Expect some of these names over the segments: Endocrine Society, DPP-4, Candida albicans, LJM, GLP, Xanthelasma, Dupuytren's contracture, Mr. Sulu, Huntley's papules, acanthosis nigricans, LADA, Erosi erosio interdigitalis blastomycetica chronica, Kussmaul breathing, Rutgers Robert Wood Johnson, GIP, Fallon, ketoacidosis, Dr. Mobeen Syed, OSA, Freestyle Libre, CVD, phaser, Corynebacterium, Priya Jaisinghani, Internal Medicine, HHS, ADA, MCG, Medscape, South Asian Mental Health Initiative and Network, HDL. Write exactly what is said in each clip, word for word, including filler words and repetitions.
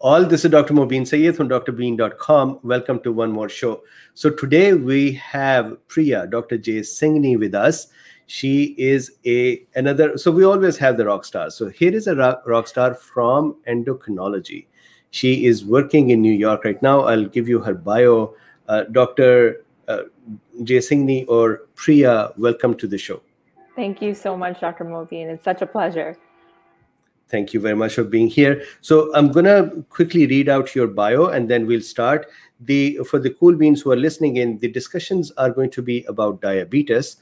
all. This is Doctor Mobeen Syed from D R Been dot com. Welcome to one more show. So today we have Priya, Doctor Jaisinghani, with us. She is a another. So we always have the rock stars. So here is a rock, rock star from endocrinology. She is working in New York right now. I'll give you her bio. Uh, Doctor Uh, Jaisinghani or Priya, welcome to the show. Thank you so much, Doctor Mobeen. It's such a pleasure. Thank you very much for being here. So I'm going to quickly read out your bio and then we'll start. The, for the cool beans who are listening in, the discussions are going to be about diabetes.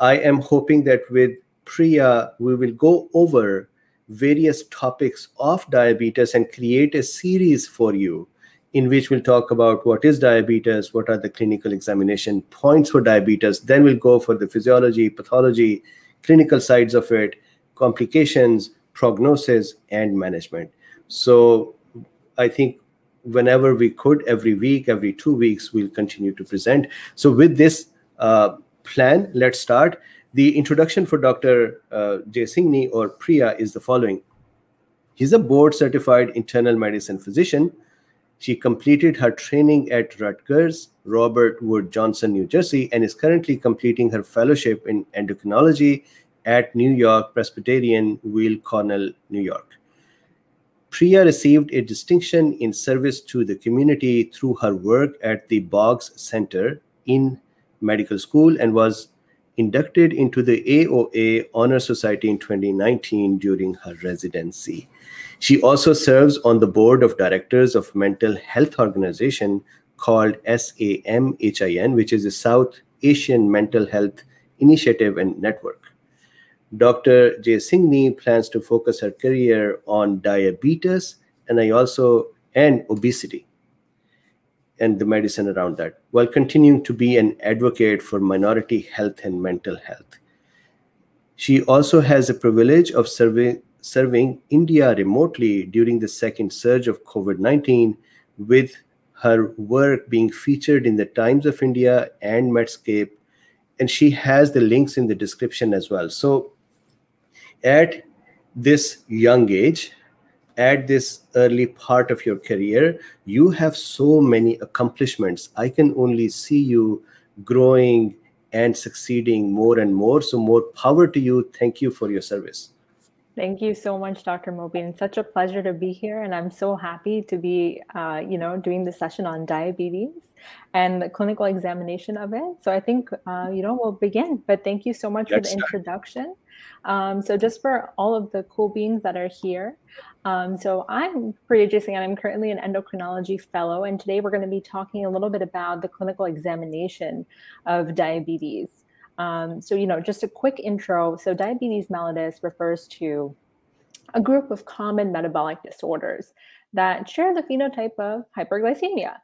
I am hoping that with Priya, we will go over various topics of diabetes and create a series for you in which we'll talk about what is diabetes, what are the clinical examination points for diabetes, then we'll go for the physiology, pathology, clinical sides of it, complications, prognosis, and management. So I think whenever we could, every week, every two weeks, we'll continue to present. So with this uh, plan, let's start. The introduction for Doctor Uh, Jaisinghani or Priya is the following. He's a board-certified internal medicine physician. She completed her training at Rutgers Robert Wood Johnson, New Jersey, and is currently completing her fellowship in endocrinology at New York Presbyterian Weill Cornell, New York. Priya received a distinction in service to the community through her work at the Boggs Center in medical school and was inducted into the A O A Honor Society in twenty nineteen during her residency. She also serves on the board of directors of mental health organization called SAMHIN, which is the South Asian Mental Health Initiative and Network. Doctor Jaisinghani plans to focus her career on diabetes and I also and obesity and the medicine around that, while continuing to be an advocate for minority health and mental health. She also has the privilege of serving serving India remotely during the second surge of COVID nineteen, with her work being featured in the Times of India and Medscape, and she has the links in the description as well. So at this young age, at this early part of your career, you have so many accomplishments. I can only see you growing and succeeding more and more. So more power to you. Thank you for your service. Thank you so much, Doctor Mobeen. It's such a pleasure to be here. And I'm so happy to be, uh, you know, doing the session on diabetes and the clinical examination of it. So I think, uh, you know, we'll begin. But thank you so much Let's for the start. introduction. Um, so just for all of the cool beans that are here. Um, so I'm Priya Jaisinghani, I'm currently an endocrinology fellow. And today we're going to be talking a little bit about the clinical examination of diabetes. Um, so, you know, just a quick intro. So diabetes mellitus refers to a group of common metabolic disorders that share the phenotype of hyperglycemia.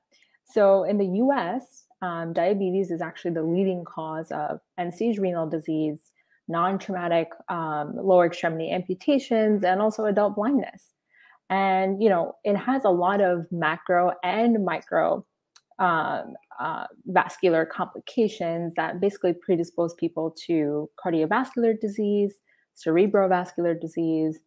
So in the U S, um, diabetes is actually the leading cause of end-stage renal disease, non-traumatic um, lower extremity amputations, and also adult blindness. And, you know, it has a lot of macro and micro Um, uh, vascular complications that basically predispose people to cardiovascular disease, cerebrovascular disease,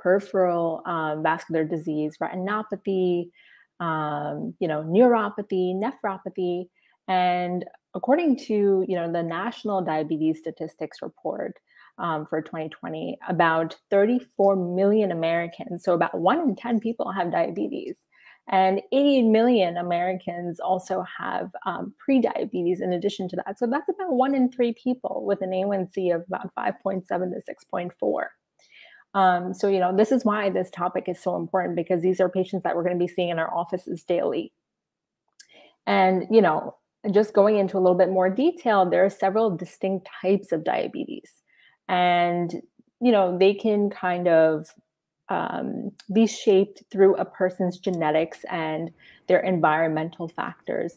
peripheral um, vascular disease, retinopathy, um, you know, neuropathy, nephropathy. And according to, you know, the National Diabetes Statistics Report um, for twenty twenty, about thirty-four million Americans, so about one in ten people, have diabetes. And eighty million Americans also have um, prediabetes in addition to that. So that's about one in three people with an A one C of about five point seven to six point four. Um, so, you know, this is why this topic is so important, because these are patients that we're going to be seeing in our offices daily. And, you know, just going into a little bit more detail, there are several distinct types of diabetes. And, you know, they can kind of Um, be shaped through a person's genetics and their environmental factors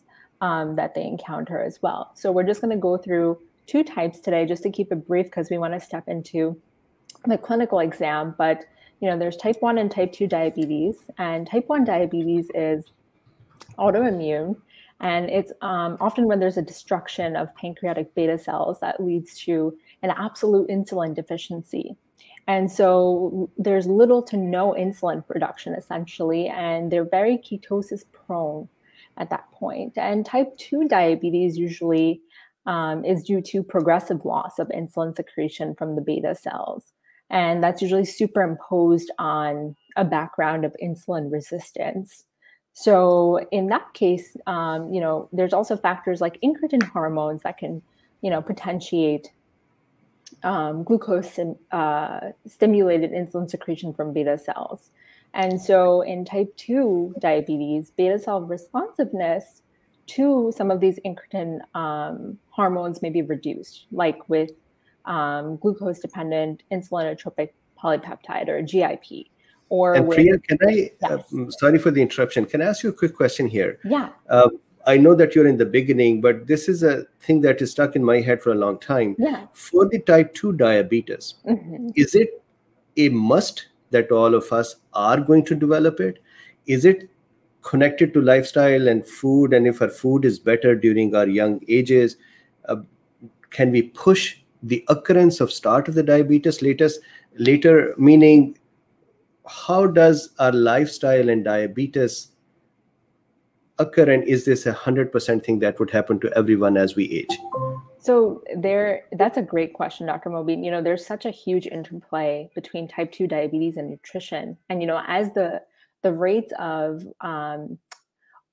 um, that they encounter as well. So we're just going to go through two types today just to keep it brief, because we want to step into the clinical exam. But, you know, there's type one and type two diabetes, and type one diabetes is autoimmune. And it's um, often when there's a destruction of pancreatic beta cells that leads to an absolute insulin deficiency. And so there's little to no insulin production, essentially, and they're very ketosis prone at that point. And type two diabetes usually um, is due to progressive loss of insulin secretion from the beta cells. And that's usually superimposed on a background of insulin resistance. So in that case, um, you know, there's also factors like incretin hormones that can, you know, potentiate um, glucose and uh, stimulated insulin secretion from beta cells. And so in type two diabetes, beta cell responsiveness to some of these incretin um, hormones may be reduced, like with um, glucose-dependent insulinotropic polypeptide, or G I P. Or and with, Priya, can I, yes. uh, sorry for the interruption, can I ask you a quick question here? Yeah. Uh, I know that you're in the beginning, but this is a thing that is stuck in my head for a long time. Yeah. For the type two diabetes, mm-hmm. is it a must that all of us are going to develop it? Is it connected to lifestyle and food? And if our food is better during our young ages, uh, can we push the occurrence of start of the diabetes latest, later, meaning, how does our lifestyle and diabetes occur, and is this a one hundred percent thing that would happen to everyone as we age? So there, that's a great question, Doctor Mobeen. You know, there's such a huge interplay between type two diabetes and nutrition. And, you know, as the, the rates of um,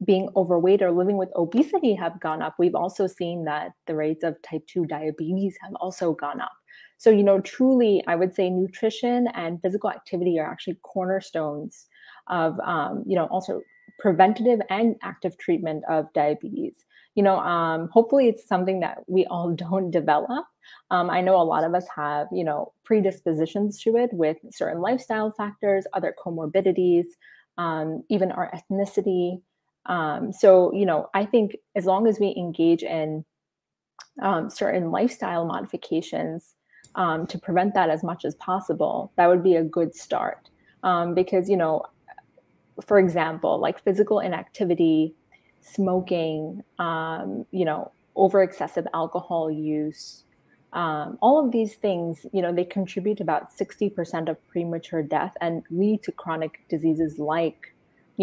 being overweight or living with obesity have gone up, we've also seen that the rates of type two diabetes have also gone up. So, you know, truly, I would say nutrition and physical activity are actually cornerstones of, um, you know, also preventative and active treatment of diabetes. You know, um, hopefully it's something that we all don't develop. Um, I know a lot of us have, you know, predispositions to it with certain lifestyle factors, other comorbidities, um, even our ethnicity. Um, so, you know, I think as long as we engage in um, certain lifestyle modifications, Um, to prevent that as much as possible, that would be a good start. Um, because, you know, for example, like physical inactivity, smoking, um, you know, over excessive alcohol use, um, all of these things, you know, they contribute about sixty percent of premature death and lead to chronic diseases like,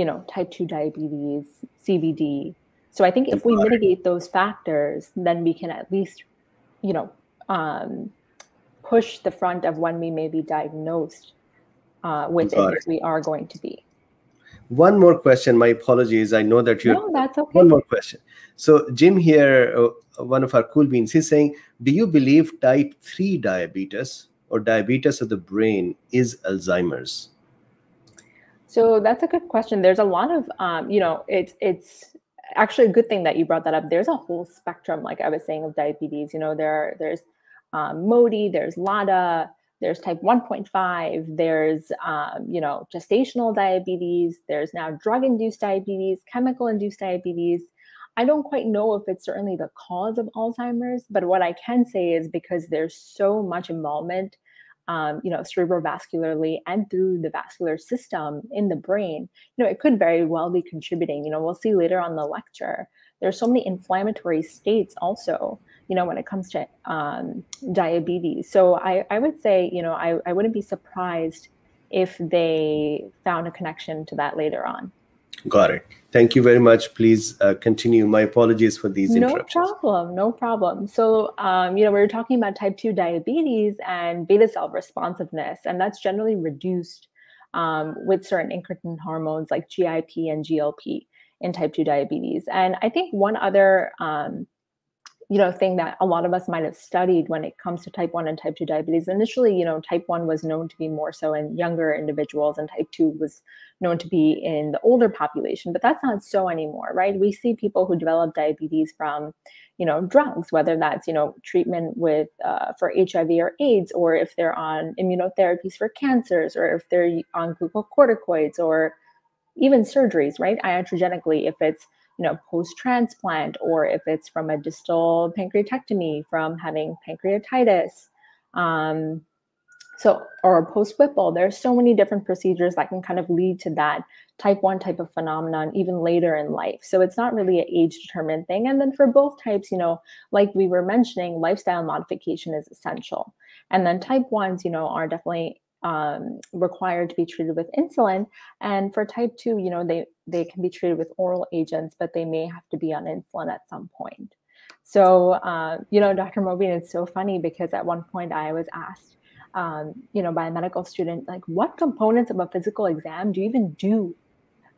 you know, type two diabetes, C V D. So I think if we mitigate those factors, then we can at least, you know, um, push the front of when we may be diagnosed uh, with it, if we are going to be. One more question. My apologies. I know that you. No, that's okay. One more question. So Jim here, uh, one of our cool beans, he's saying, do you believe type three diabetes or diabetes of the brain is Alzheimer's? So that's a good question. There's a lot of, um, you know, it's it's actually a good thing that you brought that up. There's a whole spectrum, like I was saying, of diabetes. You know, there are, there's Um, MODY, there's LADA, there's type one point five, there's, um, you know, gestational diabetes, there's now drug-induced diabetes, chemical-induced diabetes. I don't quite know if it's certainly the cause of Alzheimer's, but what I can say is because there's so much involvement, um, you know, cerebrovascularly and through the vascular system in the brain, you know, it could very well be contributing. You know, we'll see later on the lecture, there's so many inflammatory states also, you know, when it comes to um, diabetes. So I, I would say, you know, I, I wouldn't be surprised if they found a connection to that later on. Got it. Thank you very much. Please uh, continue. My apologies for these interruptions. No problem. No problem. So, um, you know, we were talking about type two diabetes and beta cell responsiveness, and that's generally reduced um, with certain incretin hormones like G I P and G L P in type two diabetes. And I think one other um, you know, thing that a lot of us might have studied when it comes to type one and type two diabetes. Initially, you know, type one was known to be more so in younger individuals, and type two was known to be in the older population, but that's not so anymore, right? We see people who develop diabetes from, you know, drugs, whether that's, you know, treatment with, uh, for H I V or AIDS, or if they're on immunotherapies for cancers, or if they're on glucocorticoids, or even surgeries, right? Iatrogenically, if it's, you know, post-transplant, or if it's from a distal pancreatectomy, from having pancreatitis, um, so or post-Whipple. There are so many different procedures that can kind of lead to that type one type of phenomenon even later in life. So it's not really an age-determined thing. And then for both types, you know, like we were mentioning, lifestyle modification is essential. And then type ones, you know, are definitely um, required to be treated with insulin. And for type two, you know, they, they can be treated with oral agents, but they may have to be on insulin at some point. So, uh, you know, Doctor Mobeen, it's so funny because at one point I was asked, um, you know, by a medical student, like, what components of a physical exam do you even do,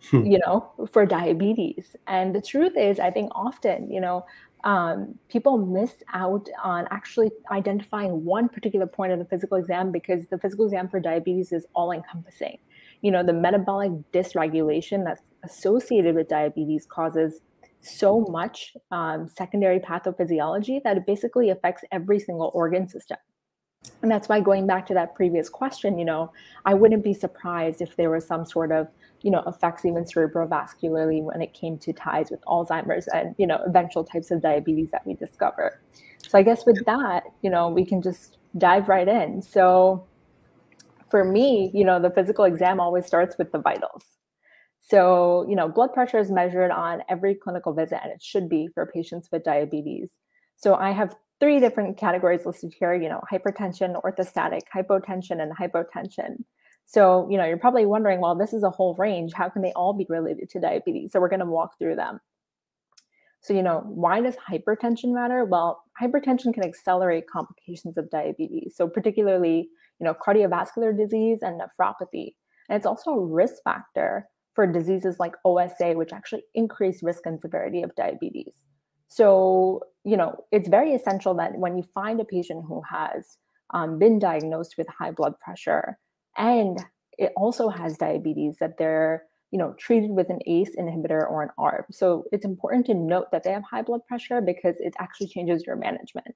hmm. you know, for diabetes? And the truth is, I think often, you know, um, people miss out on actually identifying one particular point of the physical exam because the physical exam for diabetes is all encompassing. You know, the metabolic dysregulation that's associated with diabetes causes so much um, secondary pathophysiology that it basically affects every single organ system. And that's why, going back to that previous question, you know, I wouldn't be surprised if there was some sort of, you know, effects even cerebrovascularly when it came to ties with Alzheimer's and, you know, eventual types of diabetes that we discover. So I guess with that, you know, we can just dive right in. So for me, you know, the physical exam always starts with the vitals. So, you know, blood pressure is measured on every clinical visit, and it should be for patients with diabetes. So I have three different categories listed here, you know, hypertension, orthostatic, hypotension, and hypotension. So, you know, you're probably wondering, well, this is a whole range. How can they all be related to diabetes? So we're going to walk through them. So, you know, why does hypertension matter? Well, hypertension can accelerate complications of diabetes. So particularly, you know, cardiovascular disease and nephropathy. And it's also a risk factor for diseases like O S A, which actually increase risk and severity of diabetes. So, you know, it's very essential that when you find a patient who has um, been diagnosed with high blood pressure and it also has diabetes, that they're, you know, treated with an A C E inhibitor or an A R B. So it's important to note that they have high blood pressure because it actually changes your management.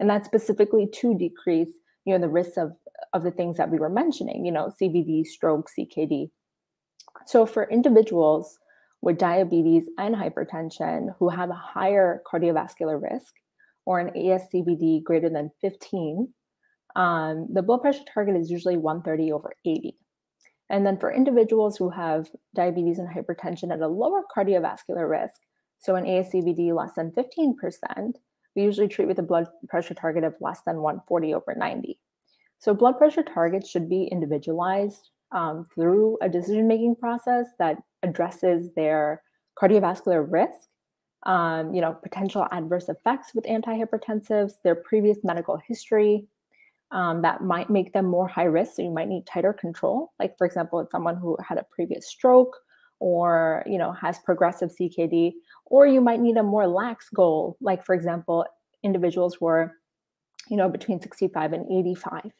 And that's specifically to decrease, you know, the risks of, of the things that we were mentioning, you know, C V D, stroke, C K D. So for individuals with diabetes and hypertension who have a higher cardiovascular risk or an A S C V D greater than fifteen, um, the blood pressure target is usually one thirty over eighty. And then for individuals who have diabetes and hypertension at a lower cardiovascular risk, so an A S C V D less than fifteen percent, we usually treat with a blood pressure target of less than one forty over ninety. So blood pressure targets should be individualized Um, through a decision-making process that addresses their cardiovascular risk, um, you know, potential adverse effects with antihypertensives, their previous medical history um, that might make them more high risk. So you might need tighter control. Like, for example, it's someone who had a previous stroke or, you know, has progressive C K D, or you might need a more lax goal. Like, for example, individuals who are, you know, between sixty-five and eighty-five.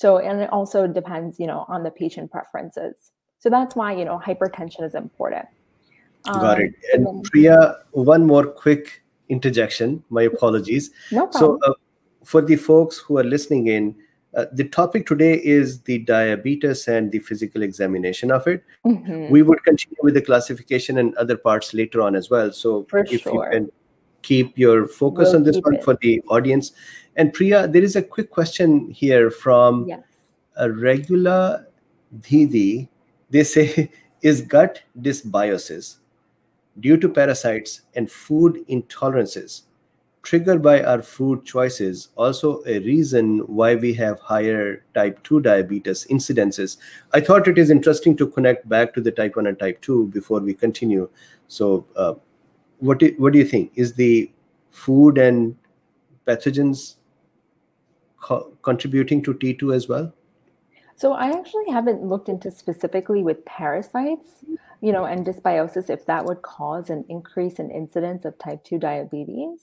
So, and it also depends, you know, on the patient preferences. So that's why, you know, hypertension is important. Um, Got it. And then, Priya, one more quick interjection. My apologies. No problem. So uh, for the folks who are listening in, uh, the topic today is the diabetes and the physical examination of it. Mm-hmm. We would continue with the classification and other parts later on as well. So for if sure. you can keep your focus we'll on this one it. for the audience. And Priya, there is a quick question here from yes. a regular Didi. They say, is gut dysbiosis due to parasites and food intolerances triggered by our food choices also a reason why we have higher type two diabetes incidences? I thought it is interesting to connect back to the type one and type two before we continue. So uh, what, do, what do you think? Is the food and pathogens co contributing to T two as well? So I actually haven't looked into specifically with parasites, you know, and dysbiosis, if that would cause an increase in incidence of type two diabetes.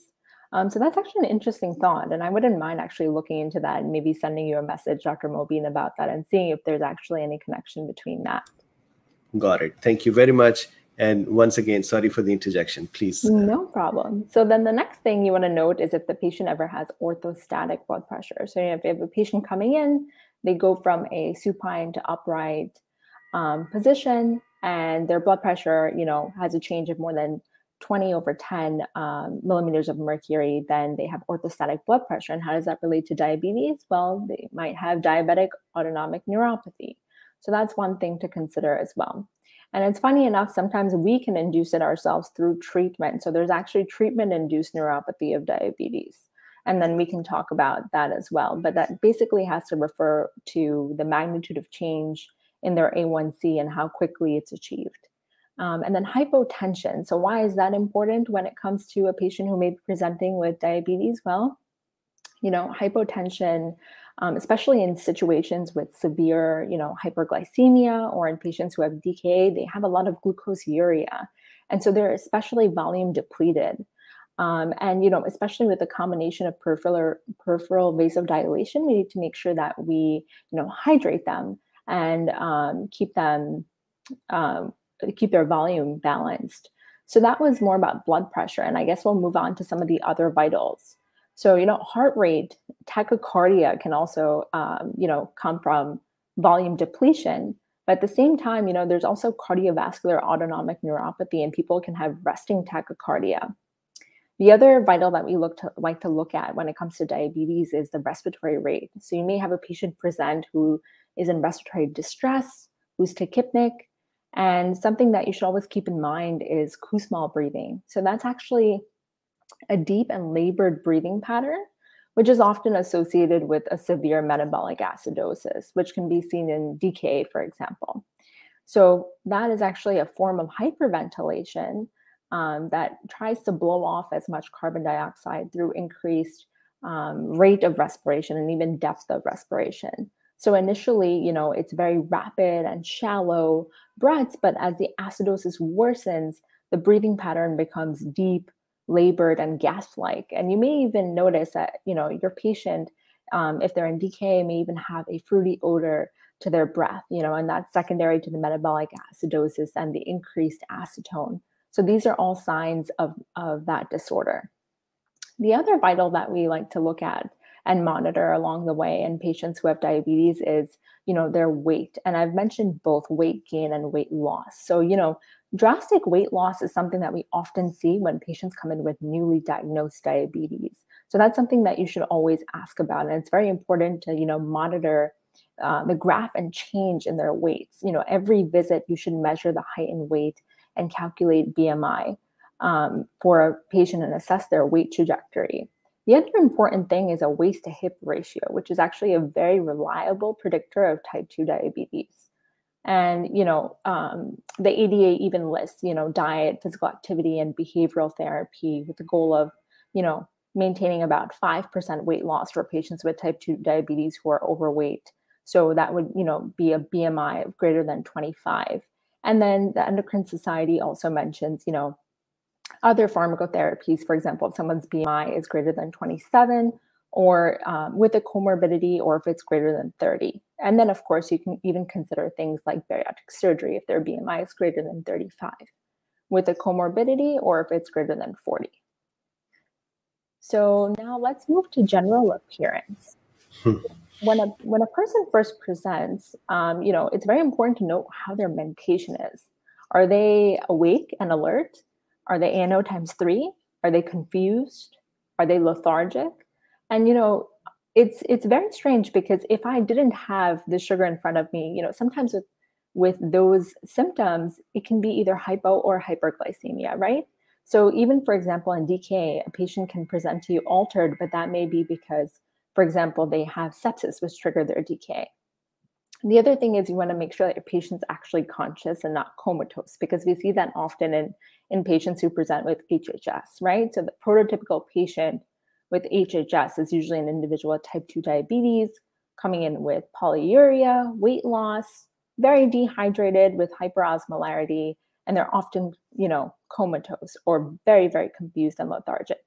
Um, so that's actually an interesting thought. And I wouldn't mind actually looking into that and maybe sending you a message, Doctor Mobeen, about that and seeing if there's actually any connection between that. Got it. Thank you very much. And once again, sorry for the interjection, please. No problem. So then the next thing you want to note is if the patient ever has orthostatic blood pressure. So, you know, if you have a patient coming in, they go from a supine to upright um, position, and their blood pressure, you know, has a change of more than twenty over ten um, millimeters of mercury, then they have orthostatic blood pressure. And how does that relate to diabetes? Well, they might have diabetic autonomic neuropathy. So that's one thing to consider as well. And it's funny enough, sometimes we can induce it ourselves through treatment. So there's actually treatment-induced neuropathy of diabetes. And then we can talk about that as well. But that basically has to refer to the magnitude of change in their A one C and how quickly it's achieved. Um, and then hypotension. So why is that important when it comes to a patient who may be presenting with diabetes? Well, you know, hypotension, um, especially in situations with severe, you know, hyperglycemia or in patients who have D K A, they have a lot of glucosuria. And so they're especially volume depleted. Um, and, you know, especially with the combination of peripheral, peripheral vasodilation, we need to make sure that we, you know, hydrate them and um, keep them, um, keep their volume balanced. So that was more about blood pressure. And I guess we'll move on to some of the other vitals. So, you know, heart rate, tachycardia can also, um, you know, come from volume depletion. But at the same time, you know, there's also cardiovascular autonomic neuropathy, and people can have resting tachycardia. The other vital that we look to, like to look at when it comes to diabetes is the respiratory rate. So you may have a patient present who is in respiratory distress, who's tachypnic, and something that you should always keep in mind is Kussmaul breathing. So that's actually a deep and labored breathing pattern, which is often associated with a severe metabolic acidosis, which can be seen in D K A, for example. So that is actually a form of hyperventilation Um, that tries to blow off as much carbon dioxide through increased um, rate of respiration and even depth of respiration. So initially, you know, it's very rapid and shallow breaths, but as the acidosis worsens, the breathing pattern becomes deep, labored, and gas-like. And you may even notice that, you know, your patient, um, if they're in D K A, may even have a fruity odor to their breath, you know, and that's secondary to the metabolic acidosis and the increased acetone. So these are all signs of, of that disorder. The other vital that we like to look at and monitor along the way in patients who have diabetes is, you know, their weight. And I've mentioned both weight gain and weight loss. So, you know, drastic weight loss is something that we often see when patients come in with newly diagnosed diabetes. So that's something that you should always ask about. And it's very important to, you know, monitor uh, the graph and change in their weights. You know, every visit you should measure the height and weight and calculate B M I um, for a patient and assess their weight trajectory. The other important thing is a waist to hip ratio, which is actually a very reliable predictor of type two diabetes. And, you know, um, the A D A even lists, you know, diet, physical activity, and behavioral therapy with the goal of, you know, maintaining about five percent weight loss for patients with type two diabetes who are overweight. So that would, you know, be a B M I of greater than twenty-five. And then the Endocrine Society also mentions, you know, other pharmacotherapies. For example, if someone's B M I is greater than twenty-seven or um, with a comorbidity, or if it's greater than thirty. And then, of course, you can even consider things like bariatric surgery if their B M I is greater than thirty-five with a comorbidity, or if it's greater than forty. So now let's move to general appearance. Hmm. When a, when a person first presents, um, you know, it's very important to know how their medication is. Are they awake and alert? Are they ANO times three? Are they confused? Are they lethargic? And, you know, it's it's very strange, because if I didn't have the sugar in front of me, you know, sometimes with, with those symptoms, it can be either hypo or hyperglycemia, right? So even, for example, in D K A, a patient can present to you altered, but that may be because, for example, they have sepsis, which triggered their D K A. The other thing is you want to make sure that your patient's actually conscious and not comatose, because we see that often in, in patients who present with H H S, right? So the prototypical patient with H H S is usually an individual with type two diabetes, coming in with polyuria, weight loss, very dehydrated with hyperosmolarity, and they're often, you know, comatose or very, very confused and lethargic.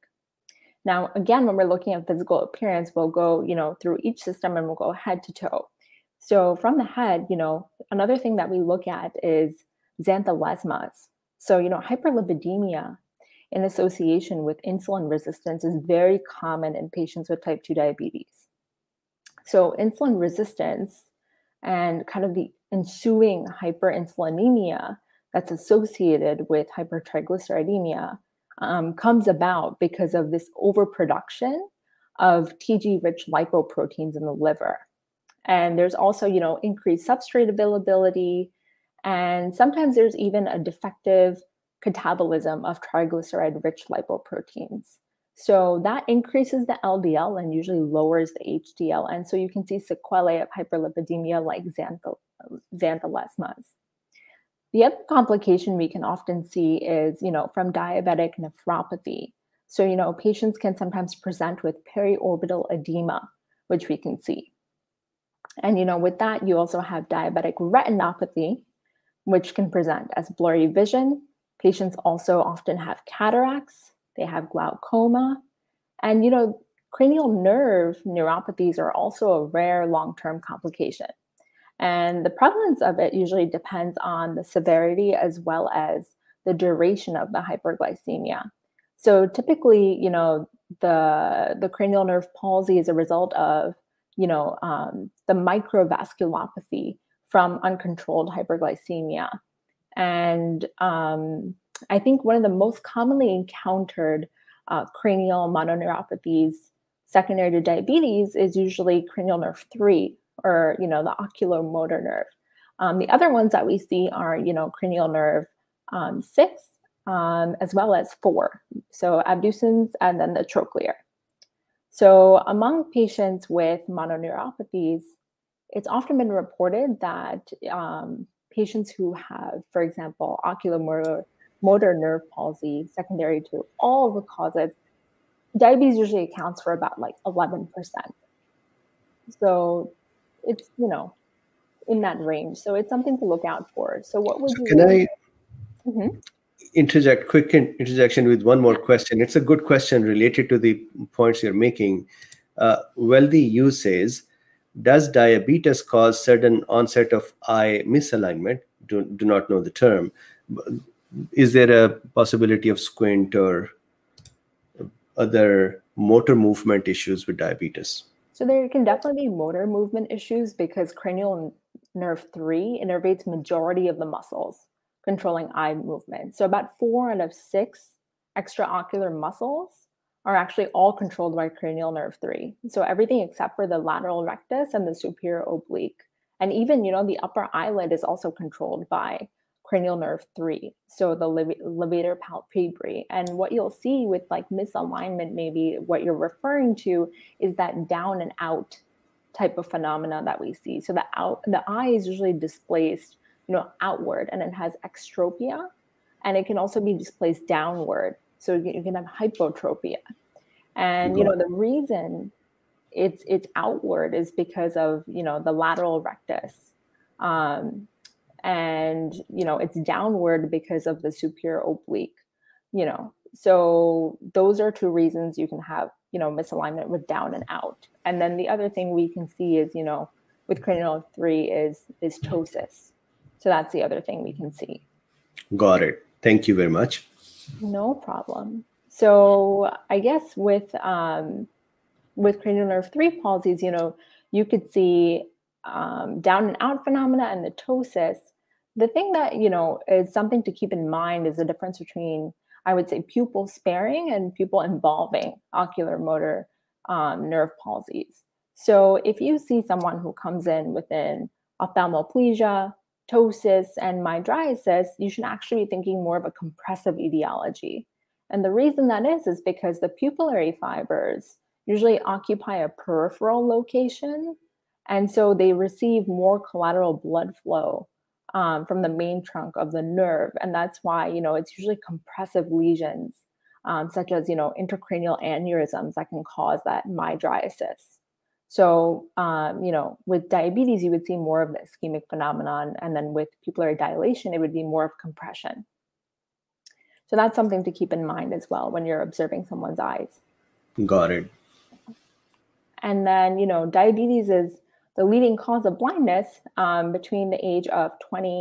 Now, again, when we're looking at physical appearance, we'll go, you know, through each system, and we'll go head to toe. So from the head, you know, another thing that we look at is xanthelasmas. So, you know, hyperlipidemia in association with insulin resistance is very common in patients with type two diabetes. So insulin resistance and kind of the ensuing hyperinsulinemia that's associated with hypertriglyceridemia Um, comes about because of this overproduction of T G-rich lipoproteins in the liver. And there's also, you know, increased substrate availability, and sometimes there's even a defective catabolism of triglyceride-rich lipoproteins. So that increases the L D L and usually lowers the H D L. And so you can see sequelae of hyperlipidemia like xanthal xanthelasmas. The other complication we can often see is, you know, from diabetic nephropathy. So, you know, patients can sometimes present with periorbital edema, which we can see. And, you know, with that, you also have diabetic retinopathy, which can present as blurry vision. Patients also often have cataracts, they have glaucoma, and, you know, cranial nerve neuropathies are also a rare long-term complication. And the prevalence of it usually depends on the severity as well as the duration of the hyperglycemia. So typically, you know, the, the cranial nerve palsy is a result of, you know, um, the microvasculopathy from uncontrolled hyperglycemia. And um, I think one of the most commonly encountered uh, cranial mononeuropathies secondary to diabetes is usually cranial nerve three, or, you know, the oculomotor nerve. Um, the other ones that we see are, you know, cranial nerve um, six, um, as well as four. So abducens and then the trochlear. So among patients with mononeuropathies, it's often been reported that um, patients who have, for example, oculomotor motor nerve palsy secondary to all the causes, diabetes usually accounts for about like eleven percent. So it's, you know, in that range. So it's something to look out for. So what would so you... Can I mm-hmm. interject, quick interjection with one more question? It's a good question related to the points you're making. Uh, Wealthy Yu says, does diabetes cause sudden onset of eye misalignment? Do, do not know the term. Is there a possibility of squint or other motor movement issues with diabetes? So there can definitely be motor movement issues because cranial nerve three innervates majority of the muscles controlling eye movement. So about four out of six extraocular muscles are actually all controlled by cranial nerve three. So everything except for the lateral rectus and the superior oblique. And even, you know, the upper eyelid is also controlled by cranial nerve three. So the levator palpebri. And what you'll see with like misalignment, maybe what you're referring to is that down and out type of phenomena that we see. So the out, the eye is usually displaced, you know, outward, and it has extropia, and it can also be displaced downward. So you can have hypotropia. And, you know, the reason it's, it's outward is because of, you know, the lateral rectus. Um, And, you know, it's downward because of the superior oblique, you know. So those are two reasons you can have, you know, misalignment with down and out. And then the other thing we can see is, you know, with cranial three is, is ptosis. So that's the other thing we can see. Got it. Thank you very much. No problem. So I guess with, um, with cranial nerve three palsies, you know, you could see um, down and out phenomena and the ptosis. The thing that, you know, is something to keep in mind is the difference between, I would say, pupil sparing and pupil involving ocular motor um, nerve palsies. So if you see someone who comes in with an ophthalmoplegia, ptosis, and mydriasis, you should actually be thinking more of a compressive etiology. And the reason that is, is because the pupillary fibers usually occupy a peripheral location. And so they receive more collateral blood flow Um, from the main trunk of the nerve. And that's why, you know, it's usually compressive lesions, um, such as, you know, intracranial aneurysms that can cause that mydriasis. So, um, you know, with diabetes, you would see more of the ischemic phenomenon. And then with pupillary dilation, it would be more of compression. So that's something to keep in mind as well when you're observing someone's eyes. Got it. And then, you know, diabetes is the leading cause of blindness um, between the age of twenty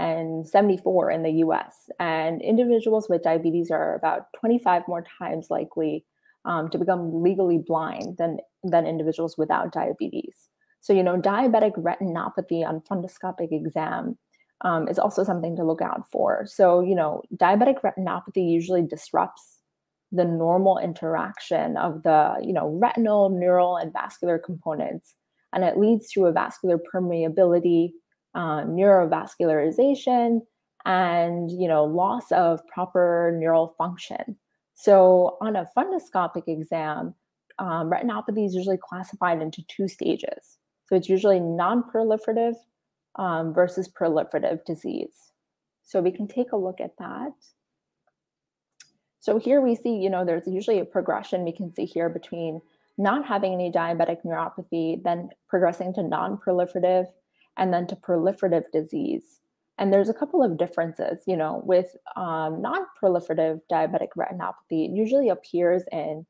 and seventy-four in the U S. And individuals with diabetes are about twenty-five more times likely um, to become legally blind than, than individuals without diabetes. So, you know, diabetic retinopathy on fundoscopic exam um, is also something to look out for. So, you know, diabetic retinopathy usually disrupts the normal interaction of the, you know, retinal, neural, and vascular components. And it leads to a vascular permeability, uh, neurovascularization, and, you know, loss of proper neural function. So on a fundoscopic exam, um, retinopathy is usually classified into two stages. So it's usually non-proliferative um, versus proliferative disease. So we can take a look at that. So here we see, you know, there's usually a progression we can see here between not having any diabetic neuropathy, then progressing to non-proliferative, and then to proliferative disease. And there's a couple of differences, you know, with um, non-proliferative diabetic retinopathy, it usually appears in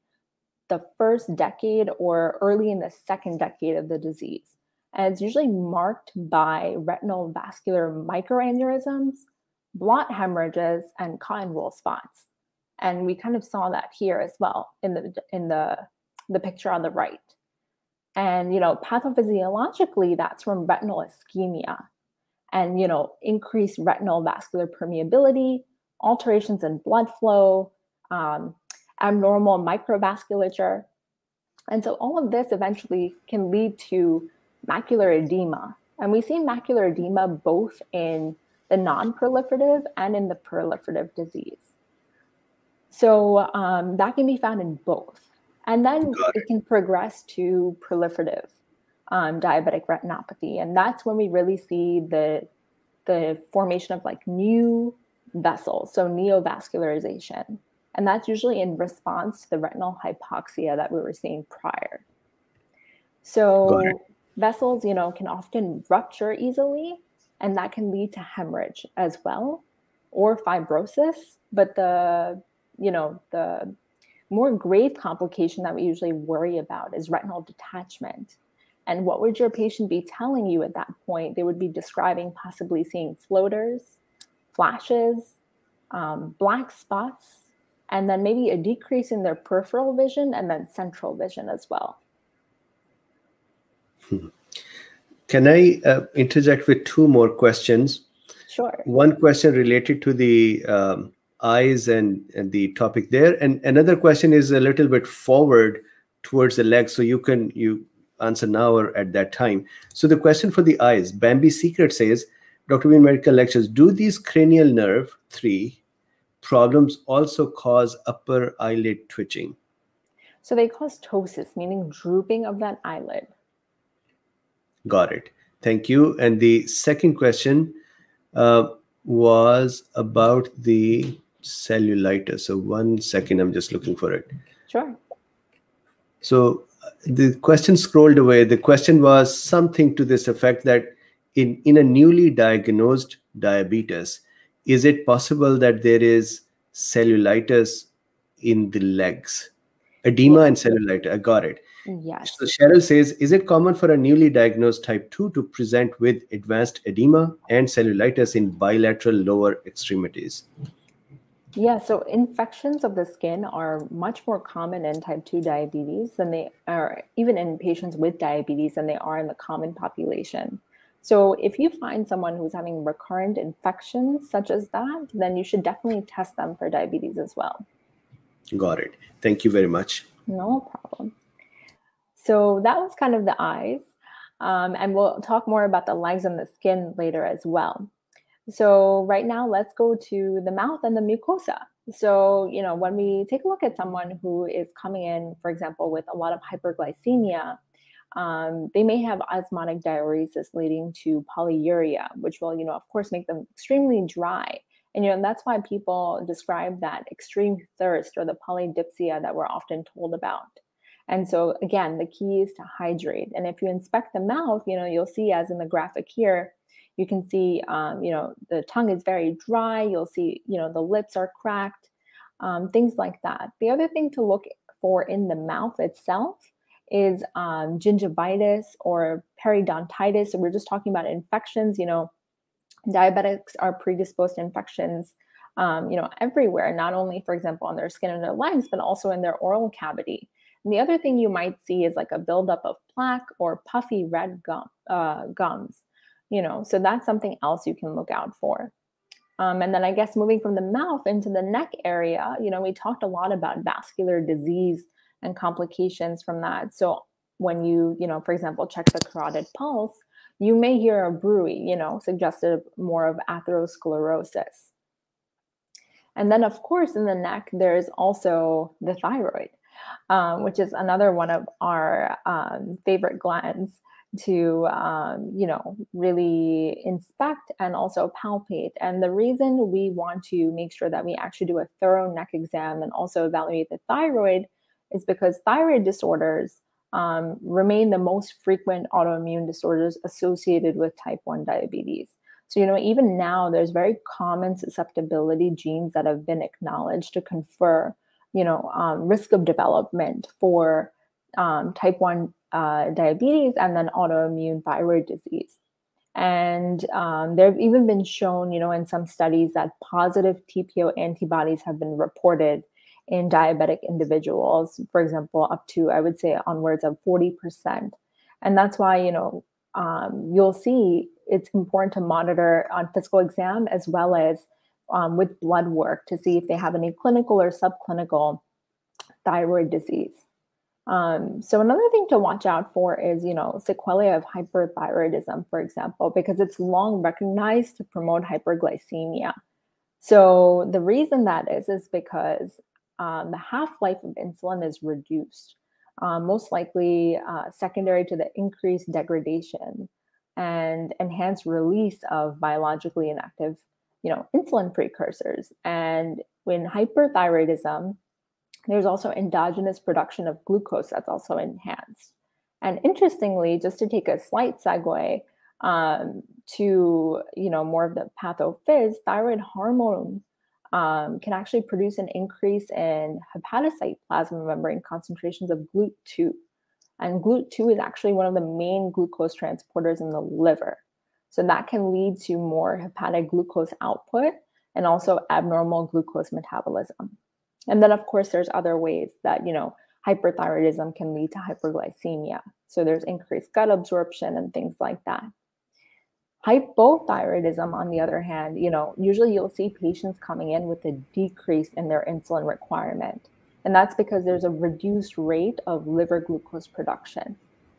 the first decade or early in the second decade of the disease. And it's usually marked by retinal vascular microaneurysms, blot hemorrhages, and cotton wool spots. And we kind of saw that here as well in the in the the picture on the right. And, you know, pathophysiologically, that's from retinal ischemia and, you know, increased retinal vascular permeability, alterations in blood flow, um, abnormal microvasculature. And so all of this eventually can lead to macular edema. And we see macular edema both in the non-proliferative and in the proliferative disease. So um, that can be found in both. And then it can progress to proliferative um, diabetic retinopathy. And that's when we really see the, the formation of like new vessels, so neovascularization. And that's usually in response to the retinal hypoxia that we were seeing prior. So vessels, you know, can often rupture easily, and that can lead to hemorrhage as well, or fibrosis. But the, you know, the more grave complication that we usually worry about is retinal detachment. And what would your patient be telling you at that point? They would be describing possibly seeing floaters, flashes, um, black spots, and then maybe a decrease in their peripheral vision and then central vision as well. Hmm. Can I uh, interject with two more questions? Sure. One question related to the um, eyes and, and the topic there. And another question is a little bit forward towards the legs. So you can you answer now or at that time. So the question for the eyes, Bambi Secret says, Doctor Mobeen Medical Lectures, do these cranial nerve three problems also cause upper eyelid twitching? So they cause ptosis, meaning drooping of that eyelid. Got it. Thank you. And the second question uh, was about the cellulitis. So one second, I'm just looking for it. Sure. So the question scrolled away. The question was something to this effect that in, in a newly diagnosed diabetes, is it possible that there is cellulitis in the legs? Edema and cellulitis, I got it. Yes. So Cheryl says, is it common for a newly diagnosed type two to present with advanced edema and cellulitis in bilateral lower extremities? Yeah, so infections of the skin are much more common in type two diabetes than they are, even in patients with diabetes, than they are in the common population. So if you find someone who's having recurrent infections such as that, then you should definitely test them for diabetes as well. Got it. Thank you very much. No problem. So that was kind of the eyes. Um, and we'll talk more about the legs and the skin later as well. So right now, let's go to the mouth and the mucosa. So, you know, when we take a look at someone who is coming in, for example, with a lot of hyperglycemia, Um, they may have osmotic diuresis leading to polyuria, which will, you know, of course, make them extremely dry. And, you know, that's why people describe that extreme thirst or the polydipsia that we're often told about. And so, again, the key is to hydrate. And if you inspect the mouth, you know, you'll see, as in the graphic here, you can see, um, you know, the tongue is very dry. You'll see, you know, the lips are cracked, um, things like that. The other thing to look for in the mouth itself is um, gingivitis or periodontitis. So we're just talking about infections. You know, diabetics are predisposed to infections, um, you know, everywhere, not only, for example, on their skin and their legs, but also in their oral cavity. And the other thing you might see is like a buildup of plaque or puffy red gum, uh, gums, you know, so that's something else you can look out for. Um, and then I guess moving from the mouth into the neck area, you know, we talked a lot about vascular disease and complications from that. So when you, you know, for example, check the carotid pulse, you may hear a bruit, you know, suggestive more of atherosclerosis. And then, of course, in the neck, there's also the thyroid, um, which is another one of our um, favorite glands to, um, you know, really inspect and also palpate. And the reason we want to make sure that we actually do a thorough neck exam and also evaluate the thyroid is because thyroid disorders um, remain the most frequent autoimmune disorders associated with type one diabetes. So, you know, even now there's very common susceptibility genes that have been acknowledged to confer, you know, um, risk of development for um, type one uh, diabetes and then autoimmune thyroid disease. And um, there have even been shown, you know, in some studies that positive T P O antibodies have been reported in diabetic individuals, for example, up to, I would say, onwards of forty percent. And that's why, you know, um, you'll see it's important to monitor on physical exam as well as um, with blood work to see if they have any clinical or subclinical thyroid disease. Um, so another thing to watch out for is, you know, sequelae of hyperthyroidism, for example, because it's long recognized to promote hyperglycemia. So the reason that is, is because Um, the half-life of insulin is reduced, uh, most likely uh, secondary to the increased degradation and enhanced release of biologically inactive, you know, insulin precursors. And when hyperthyroidism, there's also endogenous production of glucose that's also enhanced. And interestingly, just to take a slight segue um, to, you know, more of the pathophys, thyroid hormone Um, can actually produce an increase in hepatocyte plasma membrane concentrations of glut two. And glut two is actually one of the main glucose transporters in the liver. So that can lead to more hepatic glucose output and also abnormal glucose metabolism. And then, of course, there's other ways that, you know, hyperthyroidism can lead to hyperglycemia. So there's increased gut absorption and things like that. Hypothyroidism, on the other hand, you know, usually you'll see patients coming in with a decrease in their insulin requirement. And that's because there's a reduced rate of liver glucose production.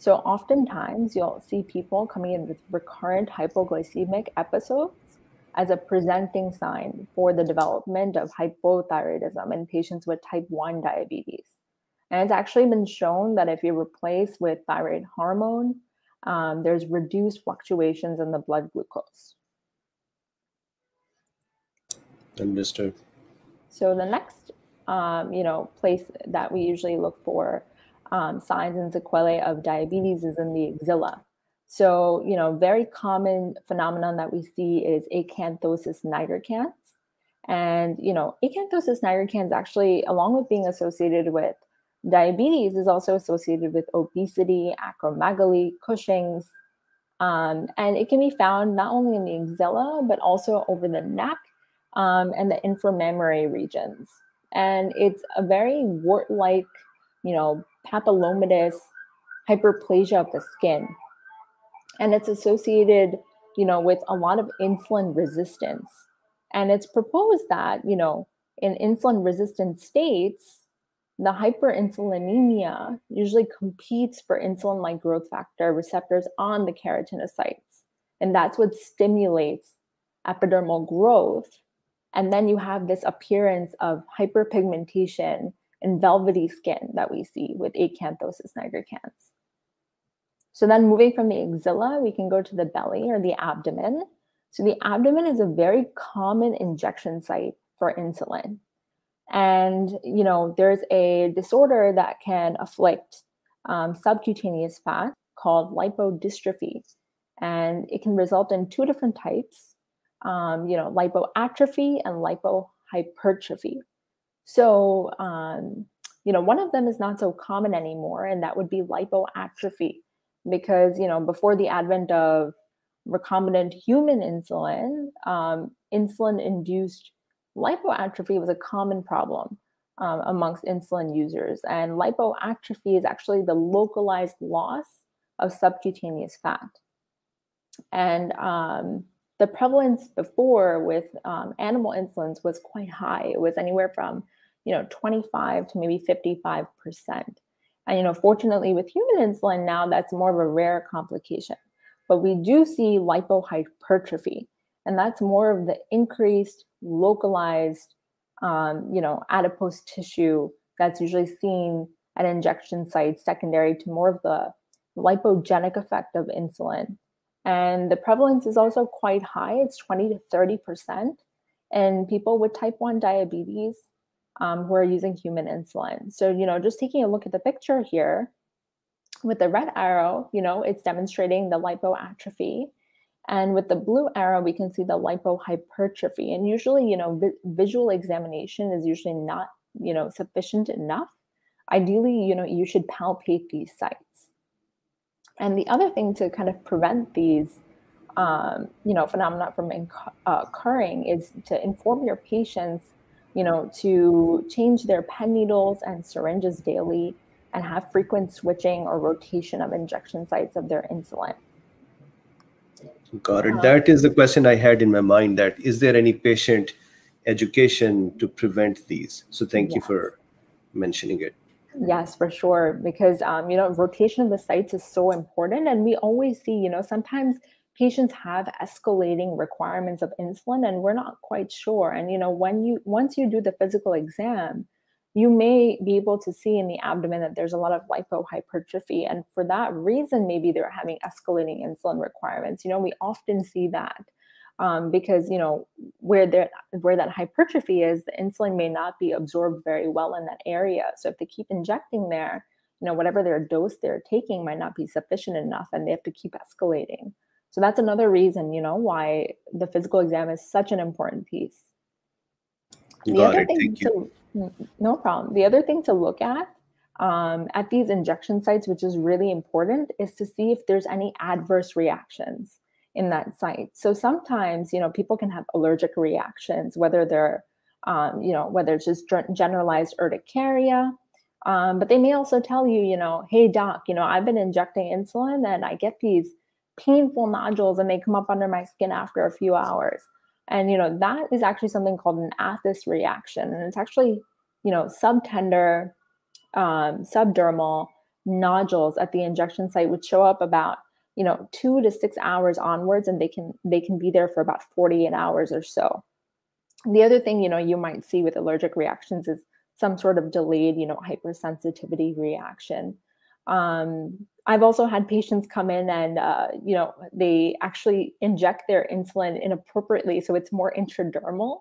So oftentimes you'll see people coming in with recurrent hypoglycemic episodes as a presenting sign for the development of hypothyroidism in patients with type one diabetes. And it's actually been shown that if you replace with thyroid hormone, Um, there's reduced fluctuations in the blood glucose. Understood. So the next, um, you know, place that we usually look for um, signs and sequelae of diabetes is in the axilla. So, you know, very common phenomenon that we see is acanthosis nigricans. And, you know, acanthosis nigricans actually, along with being associated with diabetes, is also associated with obesity, acromegaly, Cushing's, um, and it can be found not only in the axilla, but also over the neck um, and the inframammary regions. And it's a very wart-like, you know, papillomatous hyperplasia of the skin. And it's associated, you know, with a lot of insulin resistance. And it's proposed that, you know, in insulin-resistant states, the hyperinsulinemia usually competes for insulin-like growth factor receptors on the keratinocytes. And that's what stimulates epidermal growth. And then you have this appearance of hyperpigmentation and velvety skin that we see with acanthosis nigricans. So then moving from the axilla, we can go to the belly or the abdomen. So the abdomen is a very common injection site for insulin. And, you know, there's a disorder that can afflict um, subcutaneous fat called lipodystrophy. And it can result in two different types, um, you know, lipoatrophy and lipohypertrophy. So, um, you know, one of them is not so common anymore, and that would be lipoatrophy. Because, you know, before the advent of recombinant human insulin, um, insulin-induced lipoatrophy was a common problem um, amongst insulin users, and lipoatrophy is actually the localized loss of subcutaneous fat. And um, the prevalence before with um, animal insulins was quite high. It was anywhere from, you know, twenty-five to maybe fifty-five percent. And, you know, fortunately with human insulin now, that's more of a rare complication. But we do see lipohypertrophy, and that's more of the increased localized um, you know, adipose tissue that's usually seen at injection sites secondary to more of the lipogenic effect of insulin. And the prevalence is also quite high. It's twenty to thirty percent in people with type one diabetes um, who are using human insulin. So, you know, just taking a look at the picture here with the red arrow, you know, it's demonstrating the lipoatrophy. And with the blue arrow, we can see the lipohypertrophy. And usually, you know, vi- visual examination is usually not, you know, sufficient enough. Ideally, you know, you should palpate these sites. And the other thing to kind of prevent these, um, you know, phenomena from inc- uh, occurring is to inform your patients, you know, to change their pen needles and syringes daily and have frequent switching or rotation of injection sites of their insulin. Got it. Um, that is the question I had in my mind, that is there any patient education to prevent these? So thank yes. you for mentioning it. Yes, for sure. Because, um, you know, rotation of the sites is so important. And we always see, you know, sometimes patients have escalating requirements of insulin and we're not quite sure. And, you know, when you once you do the physical exam, you may be able to see in the abdomen that there's a lot of lipohypertrophy. And for that reason, maybe they're having escalating insulin requirements. You know, we often see that um, because, you know, where there, where that hypertrophy is, the insulin may not be absorbed very well in that area. So if they keep injecting there, you know, whatever their dose they're taking might not be sufficient enough and they have to keep escalating. So that's another reason, you know, why the physical exam is such an important piece. The Got other it. Thing Thank you. No problem. The other thing to look at um, at these injection sites, which is really important, is to see if there's any adverse reactions in that site. So sometimes, you know, people can have allergic reactions, whether they're, um, you know, whether it's just generalized urticaria, um, but they may also tell you, you know, hey doc, you know, I've been injecting insulin and I get these painful nodules and they come up under my skin after a few hours. And, you know, that is actually something called an athis reaction. And it's actually, you know, subtender, um, subdermal nodules at the injection site would show up about, you know, two to six hours onwards, and they can they can be there for about forty-eight hours or so. The other thing, you know, you might see with allergic reactions is some sort of delayed, you know, hypersensitivity reaction. Um, I've also had patients come in and, uh, you know, they actually inject their insulin inappropriately. So it's more intradermal.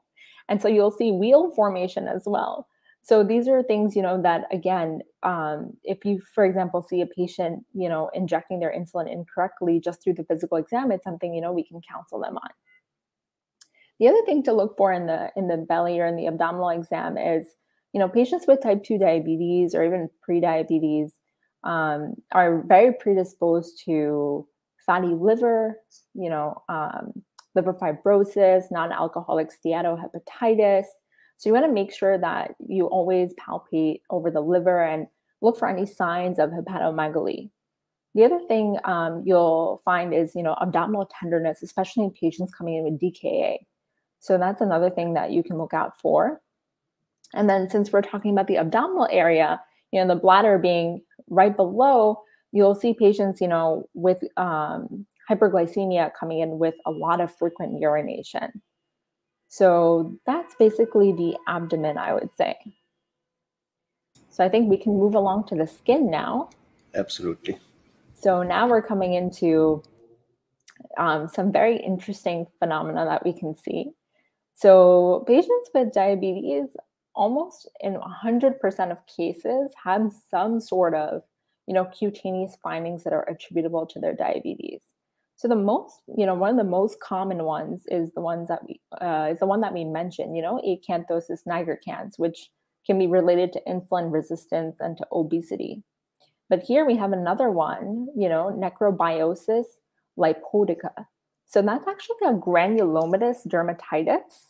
And so you'll see wheel formation as well. So these are things, you know, that again, um, if you, for example, see a patient, you know, injecting their insulin incorrectly just through the physical exam, it's something, you know, we can counsel them on. The other thing to look for in the, in the belly or in the abdominal exam is, you know, patients with type two diabetes or even pre-diabetes Um, are very predisposed to fatty liver, you know, um, liver fibrosis, non-alcoholic steatohepatitis. So you want to make sure that you always palpate over the liver and look for any signs of hepatomegaly. The other thing um, you'll find is, you know, abdominal tenderness, especially in patients coming in with D K A. So that's another thing that you can look out for. And then since we're talking about the abdominal area, you know, the bladder being right below, you'll see patients, you know, with um, hyperglycemia coming in with a lot of frequent urination. So that's basically the abdomen, I would say. So I think we can move along to the skin now. Absolutely. So now we're coming into um, some very interesting phenomena that we can see. So patients with diabetes, almost in one hundred percent of cases, have some sort of, you know, cutaneous findings that are attributable to their diabetes. So the most, you know, one of the most common ones is the ones that we uh, is the one that we mentioned, you know, acanthosis nigricans, which can be related to insulin resistance and to obesity. But here we have another one, you know, necrobiosis lipotica. So that's actually a granulomatous dermatitis,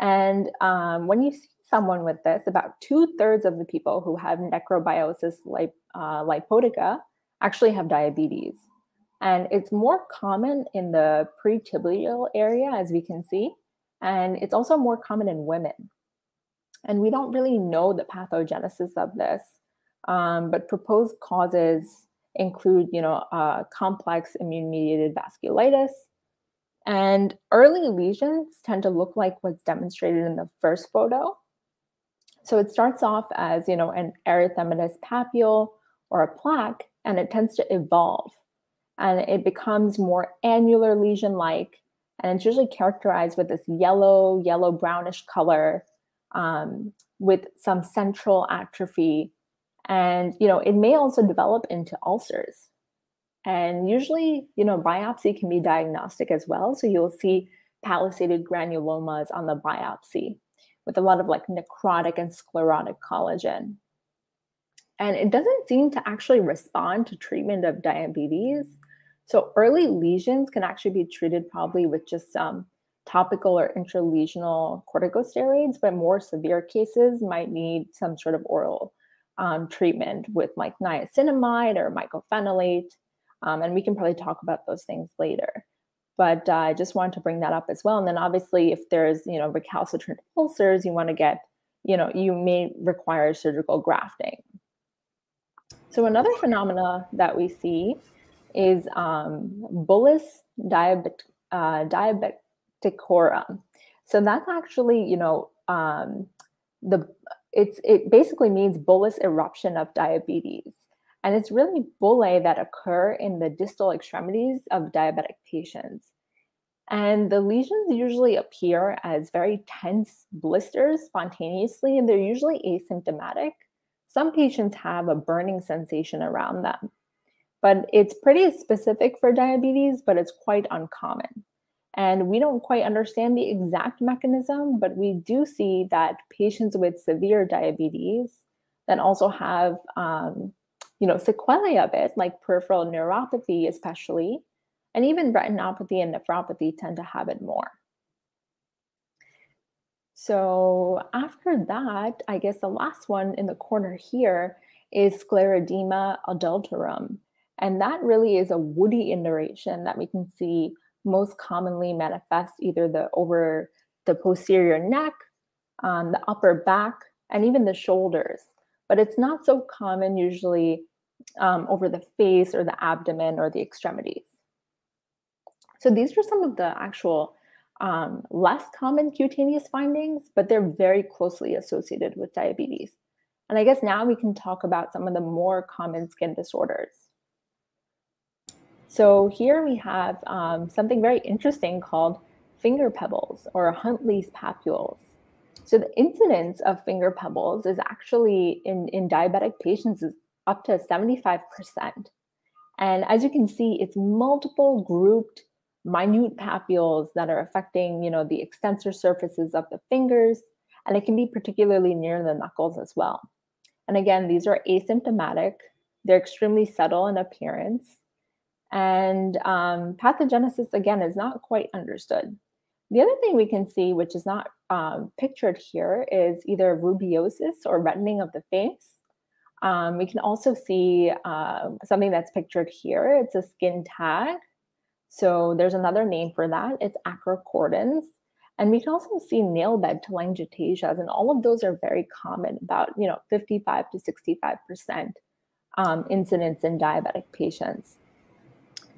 and um, when you see someone with this, about two-thirds of the people who have necrobiosis lip, uh, lipotica actually have diabetes. And it's more common in the pretibial area, as we can see, and it's also more common in women. And we don't really know the pathogenesis of this, um, but proposed causes include, you know, uh, complex immune-mediated vasculitis. And early lesions tend to look like what's demonstrated in the first photo. So it starts off as, you know, an erythematous papule or a plaque, and it tends to evolve, and it becomes more annular lesion-like, and it's usually characterized with this yellow, yellow brownish color, um, with some central atrophy. And, you know, it may also develop into ulcers. And usually, you know, biopsy can be diagnostic as well. So you'll see palisaded granulomas on the biopsy with a lot of like necrotic and sclerotic collagen. And it doesn't seem to actually respond to treatment of diabetes. So early lesions can actually be treated probably with just some topical or intralesional corticosteroids, but more severe cases might need some sort of oral um, treatment with like niacinamide or mycophenolate. Um, and we can probably talk about those things later. But uh, I just wanted to bring that up as well. And then obviously if there's, you know, recalcitrant ulcers, you want to get, you know, you may require surgical grafting. So another phenomena that we see is um, bullous diabet uh, diabeticorum. So that's actually, you know, um, the it's it basically means bullous eruption of diabetes. And it's really bullae that occur in the distal extremities of diabetic patients. And the lesions usually appear as very tense blisters spontaneously, and they're usually asymptomatic. Some patients have a burning sensation around them, but it's pretty specific for diabetes, but it's quite uncommon. And we don't quite understand the exact mechanism, but we do see that patients with severe diabetes then also have, um, you know, sequelae of it, like peripheral neuropathy especially, and even retinopathy and nephropathy tend to have it more. So after that, I guess the last one in the corner here is scleroderma adultorum. And that really is a woody induration that we can see most commonly manifest either the over the posterior neck, um, the upper back, and even the shoulders. But it's not so common usually um, over the face or the abdomen or the extremities. So these are some of the actual um, less common cutaneous findings, but they're very closely associated with diabetes. And I guess now we can talk about some of the more common skin disorders. So here we have um, something very interesting called finger pebbles or Huntley's papules. So the incidence of finger pebbles is actually in, in diabetic patients is up to seventy-five percent. And as you can see, it's multiple grouped minute papules that are affecting, you know, the extensor surfaces of the fingers, and it can be particularly near the knuckles as well. And again, these are asymptomatic. They're extremely subtle in appearance. And um, pathogenesis, again, is not quite understood. The other thing we can see, which is not um, pictured here, is either rubiosis or reddening of the face. Um, we can also see uh, something that's pictured here. It's a skin tag. So there's another name for that. It's acrocordons. And we can also see nail bed telangiectasias, and all of those are very common, about, you know, fifty-five to sixty-five percent um, incidence in diabetic patients.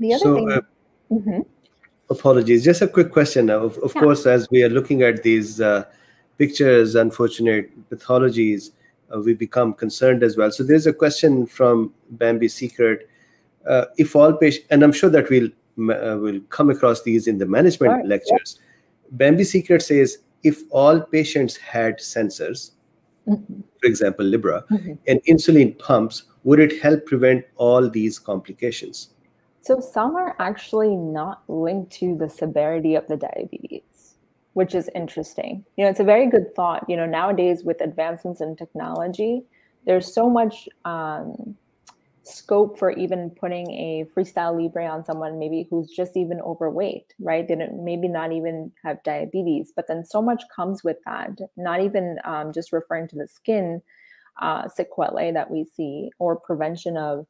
The other so, thing. Uh, mm-hmm. Apologies. Just a quick question. Of, of yeah. course, as we are looking at these uh, pictures, unfortunate pathologies, uh, we become concerned as well. So there's a question from Bambi Secret. Uh, if all patients, and I'm sure that we'll, uh, we'll come across these in the management right. lectures. Yeah. Bambi Secret says, if all patients had sensors, mm-hmm. for example, Libra, mm-hmm. and insulin pumps, would it help prevent all these complications? So some are actually not linked to the severity of the diabetes, which is interesting. You know, it's a very good thought. You know, nowadays with advancements in technology, there's so much um, scope for even putting a freestyle Libre on someone maybe who's just even overweight, right? They don't, maybe not even have diabetes, but then so much comes with that, not even um, just referring to the skin uh, sequelae that we see or prevention of,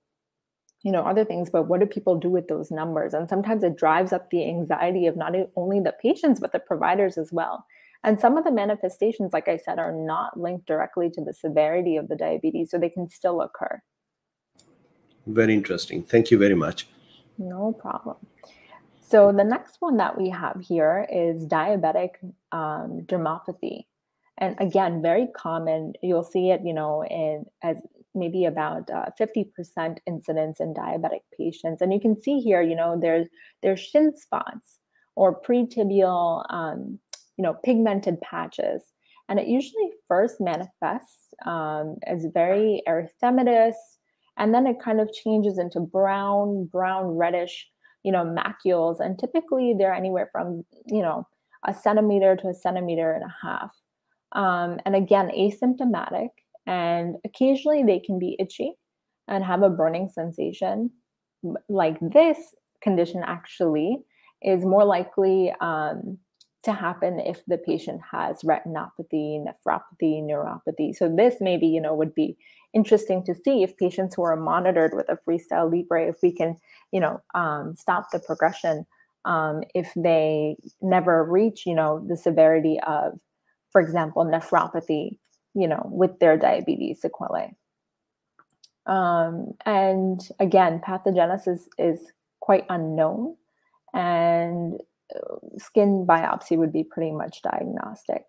you know, other things, but what do people do with those numbers? And sometimes it drives up the anxiety of not only the patients, but the providers as well. And some of the manifestations, like I said, are not linked directly to the severity of the diabetes, so they can still occur. Very interesting. Thank you very much. No problem. So the next one that we have here is diabetic um, dermopathy. And again, very common. You'll see it, you know, in as maybe about uh, fifty percent incidence in diabetic patients. And you can see here, you know, there's there's shin spots or pretibial, um, you know, pigmented patches. And it usually first manifests um, as very erythematous, and then it kind of changes into brown, brown reddish, you know, macules. And typically they're anywhere from, you know, a centimeter to a centimeter and a half. Um, and again, asymptomatic, and occasionally they can be itchy and have a burning sensation. Like this condition actually is more likely um, to happen if the patient has retinopathy, nephropathy, neuropathy. So this maybe, you know, would be interesting to see if patients who are monitored with a Freestyle Libre, if we can, you know, um, stop the progression um, if they never reach, you know, the severity of, for example, nephropathy, you know, with their diabetes sequelae. Um, and again, pathogenesis is quite unknown, and skin biopsy would be pretty much diagnostic.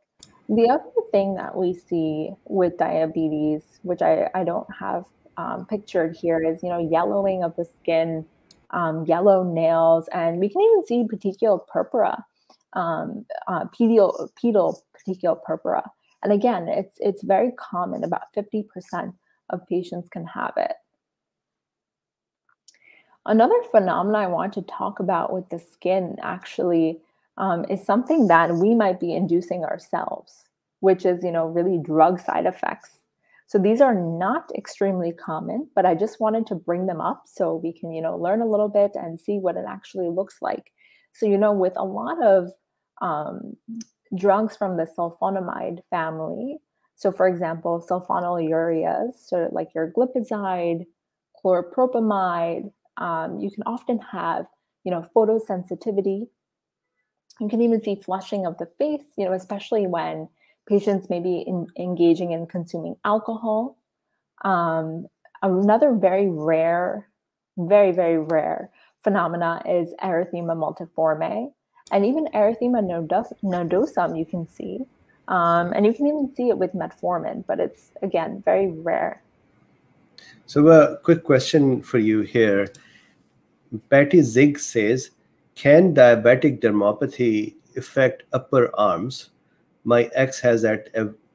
The other thing that we see with diabetes, which I, I don't have um, pictured here, is, you know, yellowing of the skin, um, yellow nails, and we can even see petechial purpura. Um, uh, pedal, pedal petechial purpura. And again, it's, it's very common. About fifty percent of patients can have it. Another phenomenon I want to talk about with the skin actually um, is something that we might be inducing ourselves, which is, you know, really drug side effects. So these are not extremely common, but I just wanted to bring them up so we can, you know, learn a little bit and see what it actually looks like. So, you know, with a lot of um, drugs from the sulfonamide family, so for example, sulfonylureas, so like your glipizide, chlorpropamide, um, you can often have, you know, photosensitivity. You can even see flushing of the face, you know, especially when patients may be in, engaging in consuming alcohol. Um, another very rare, very, very rare phenomena is erythema multiforme, and even erythema nodosum you can see, um, and you can even see it with metformin, but it's, again, very rare. So a quick question for you here. Patty Zig says, can diabetic dermopathy affect upper arms? My ex has that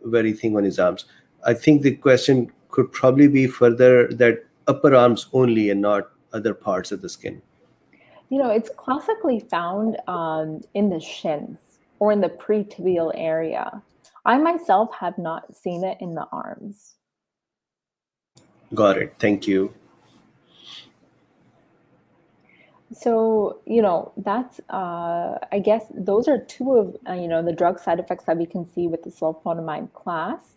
very thing on his arms. I think the question could probably be further that upper arms only and not other parts of the skin. You know, it's classically found um, in the shins or in the pretibial area. I myself have not seen it in the arms. Got it. Thank you. So, you know, that's, uh, I guess, those are two of, uh, you know, the drug side effects that we can see with the sulfonamide class.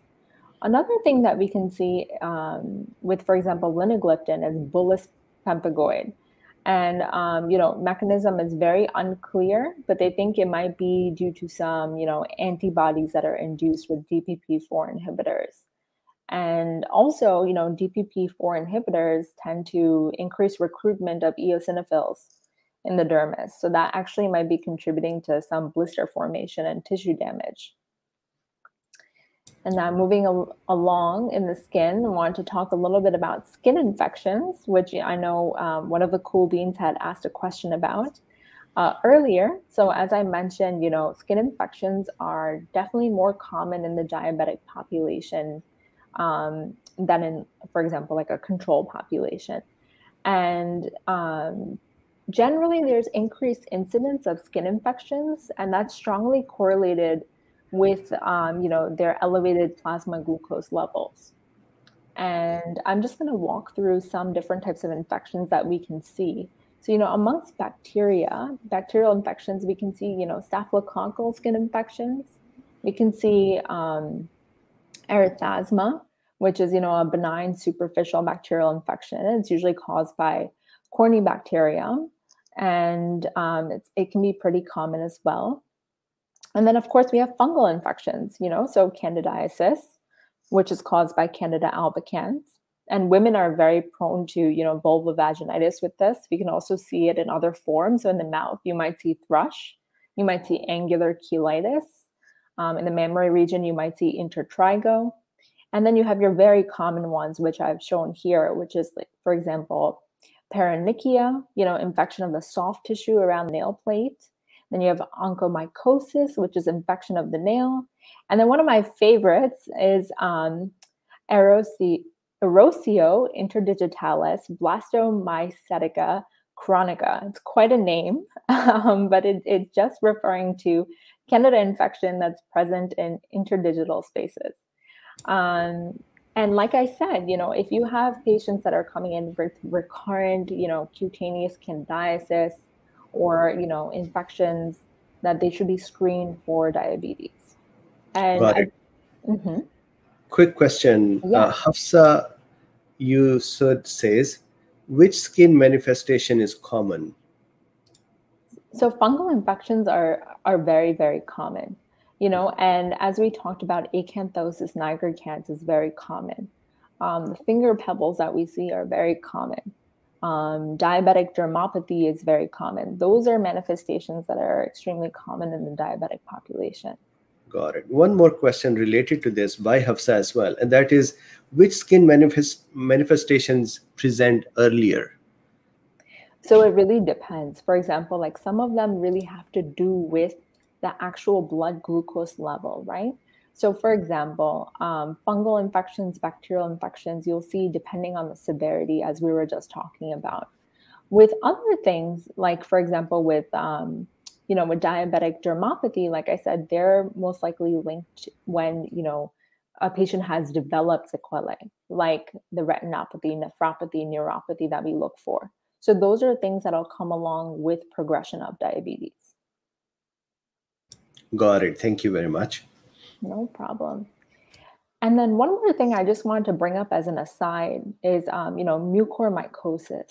Another thing that we can see um, with, for example, linagliptin is bullous pemphigoid. And, um, you know, mechanism is very unclear, but they think it might be due to some, you know, antibodies that are induced with D P P four inhibitors. And also, you know, D P P four inhibitors tend to increase recruitment of eosinophils in the dermis. So that actually might be contributing to some blister formation and tissue damage. And now moving al along in the skin, I want to talk a little bit about skin infections, which I know um, one of the cool beans had asked a question about uh, earlier. So as I mentioned, you know, skin infections are definitely more common in the diabetic population um, than in, for example, like a control population. And um, generally there's increased incidence of skin infections, and that's strongly correlated with, um, you know, their elevated plasma glucose levels. And I'm just going to walk through some different types of infections that we can see. So, you know, amongst bacteria, bacterial infections, we can see, you know, staphylococcal skin infections. We can see um, erythasma, which is, you know, a benign superficial bacterial infection. It's usually caused by Corynebacterium, and um, it's, it can be pretty common as well. And then, of course, we have fungal infections, you know, so candidiasis, which is caused by Candida albicans. And women are very prone to, you know, vulvovaginitis with this. We can also see it in other forms. So in the mouth, you might see thrush, you might see angular cheilitis, Um, in the mammary region, you might see intertrigo. And then you have your very common ones, which I've shown here, which is, like, for example, paronychia, you know, infection of the soft tissue around the nail plate. Then you have onychomycosis, which is infection of the nail. And then one of my favorites is um, erosio interdigitalis blastomycetica chronica. It's quite a name, um, but it, it's just referring to candida infection that's present in interdigital spaces. Um, and like I said, you know, if you have patients that are coming in with recurrent, you know, cutaneous candidiasis, or, you know, infections, that they should be screened for diabetes. And right. I, mm-hmm. Quick question, yeah. uh, Hafsa Yusud says, which skin manifestation is common? So fungal infections are are very, very common, you know, and as we talked about, acanthosis nigricans is very common. Um, the finger pebbles that we see are very common. Um, diabetic dermopathy is very common. Those are manifestations that are extremely common in the diabetic population. Got it. One more question related to this by Hafsa as well, and that is, which skin manifest manifestations present earlier? So it really depends. For example, like some of them really have to do with the actual blood glucose level, right? So for example, um, fungal infections, bacterial infections, you'll see depending on the severity, as we were just talking about. With other things, like for example, with, um, you know, with diabetic dermopathy, like I said, they're most likely linked when, you know, a patient has developed sequelae, like the retinopathy, nephropathy, neuropathy that we look for. So those are things that'll come along with progression of diabetes. Got it. Thank you very much. No problem. And then one more thing I just wanted to bring up as an aside is, um, you know, mucormycosis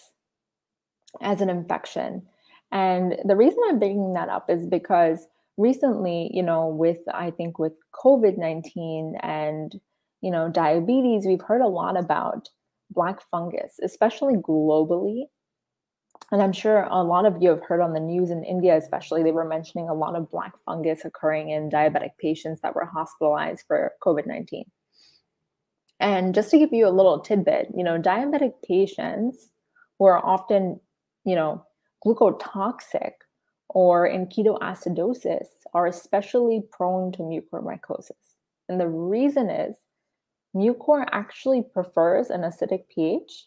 as an infection. And the reason I'm bringing that up is because recently, you know, with, I think with COVID nineteen and, you know, diabetes, we've heard a lot about black fungus, especially globally. And I'm sure a lot of you have heard on the news in India, especially, they were mentioning a lot of black fungus occurring in diabetic patients that were hospitalized for COVID nineteen. And just to give you a little tidbit, you know, diabetic patients who are often, you know, glucotoxic or in ketoacidosis are especially prone to mucormycosis. And the reason is mucor actually prefers an acidic pH.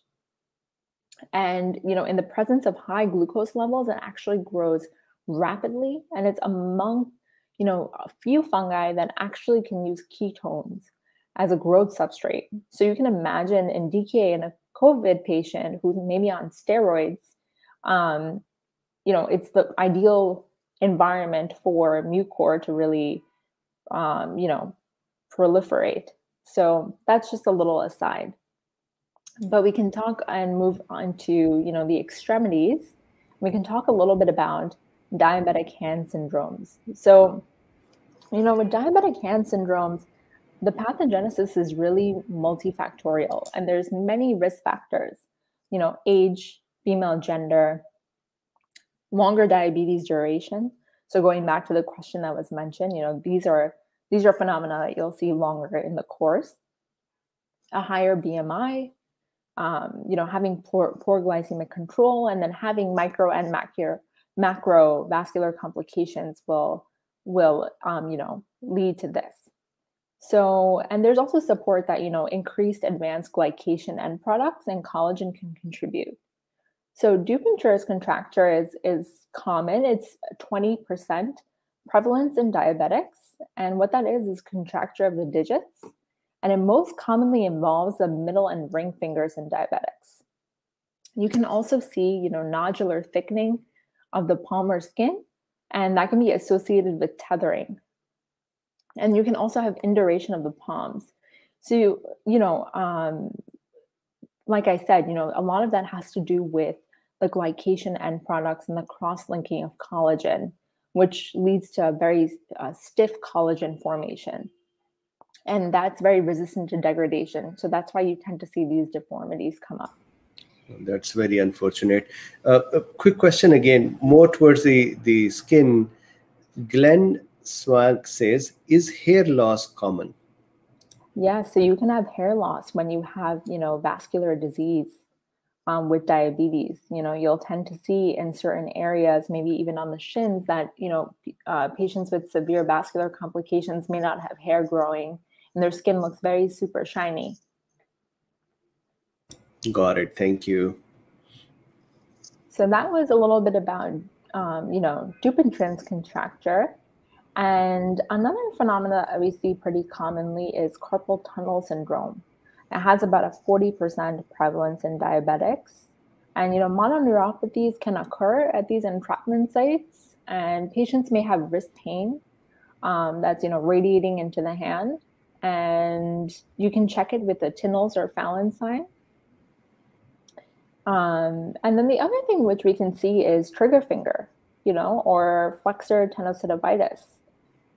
And, you know, in the presence of high glucose levels, it actually grows rapidly. And it's among, you know, a few fungi that actually can use ketones as a growth substrate. So you can imagine in D K A, in a COVID patient who's maybe on steroids, um, you know, it's the ideal environment for mucor to really, um, you know, proliferate. So that's just a little aside. But we can talk and move on to, you know, the extremities. We can talk a little bit about diabetic hand syndromes. So, you know, with diabetic hand syndromes, the pathogenesis is really multifactorial, and there's many risk factors, you know, age, female gender, longer diabetes duration. So going back to the question that was mentioned, you know, these are, these are phenomena that you'll see longer in the course, a higher B M I, Um, you know, having poor, poor glycemic control, and then having micro and macro, macrovascular complications will, will um, you know, lead to this. So, and there's also support that, you know, increased advanced glycation end products and collagen can contribute. So Dupuytren's contracture is, is common. It's twenty percent prevalence in diabetics. And what that is, is contracture of the digits. And it most commonly involves the middle and ring fingers in diabetics. You can also see, you know, nodular thickening of the palmar skin, and that can be associated with tethering. And you can also have induration of the palms. So, you, you know, um, like I said, you know, a lot of that has to do with the glycation end products and the cross-linking of collagen, which leads to a very uh, stiff collagen formation. And that's very resistant to degradation. So that's why you tend to see these deformities come up. That's very unfortunate. Uh, a quick question again, more towards the, the skin. Glenn Swag says, is hair loss common? Yeah, so you can have hair loss when you have, you know, vascular disease um, with diabetes. You know, you'll tend to see in certain areas, maybe even on the shins, that, you know, uh, patients with severe vascular complications may not have hair growing and their skin looks very super shiny. Got it. Thank you. So that was a little bit about, um, you know, Dupuytren's contracture. And another phenomena that we see pretty commonly is carpal tunnel syndrome. It has about a forty percent prevalence in diabetics. And, you know, mononeuropathies can occur at these entrapment sites, and patients may have wrist pain um, that's, you know, radiating into the hand. And you can check it with a Tinels or Fallon sign. Um, and then the other thing which we can see is trigger finger, you know, or flexor tenosynovitis.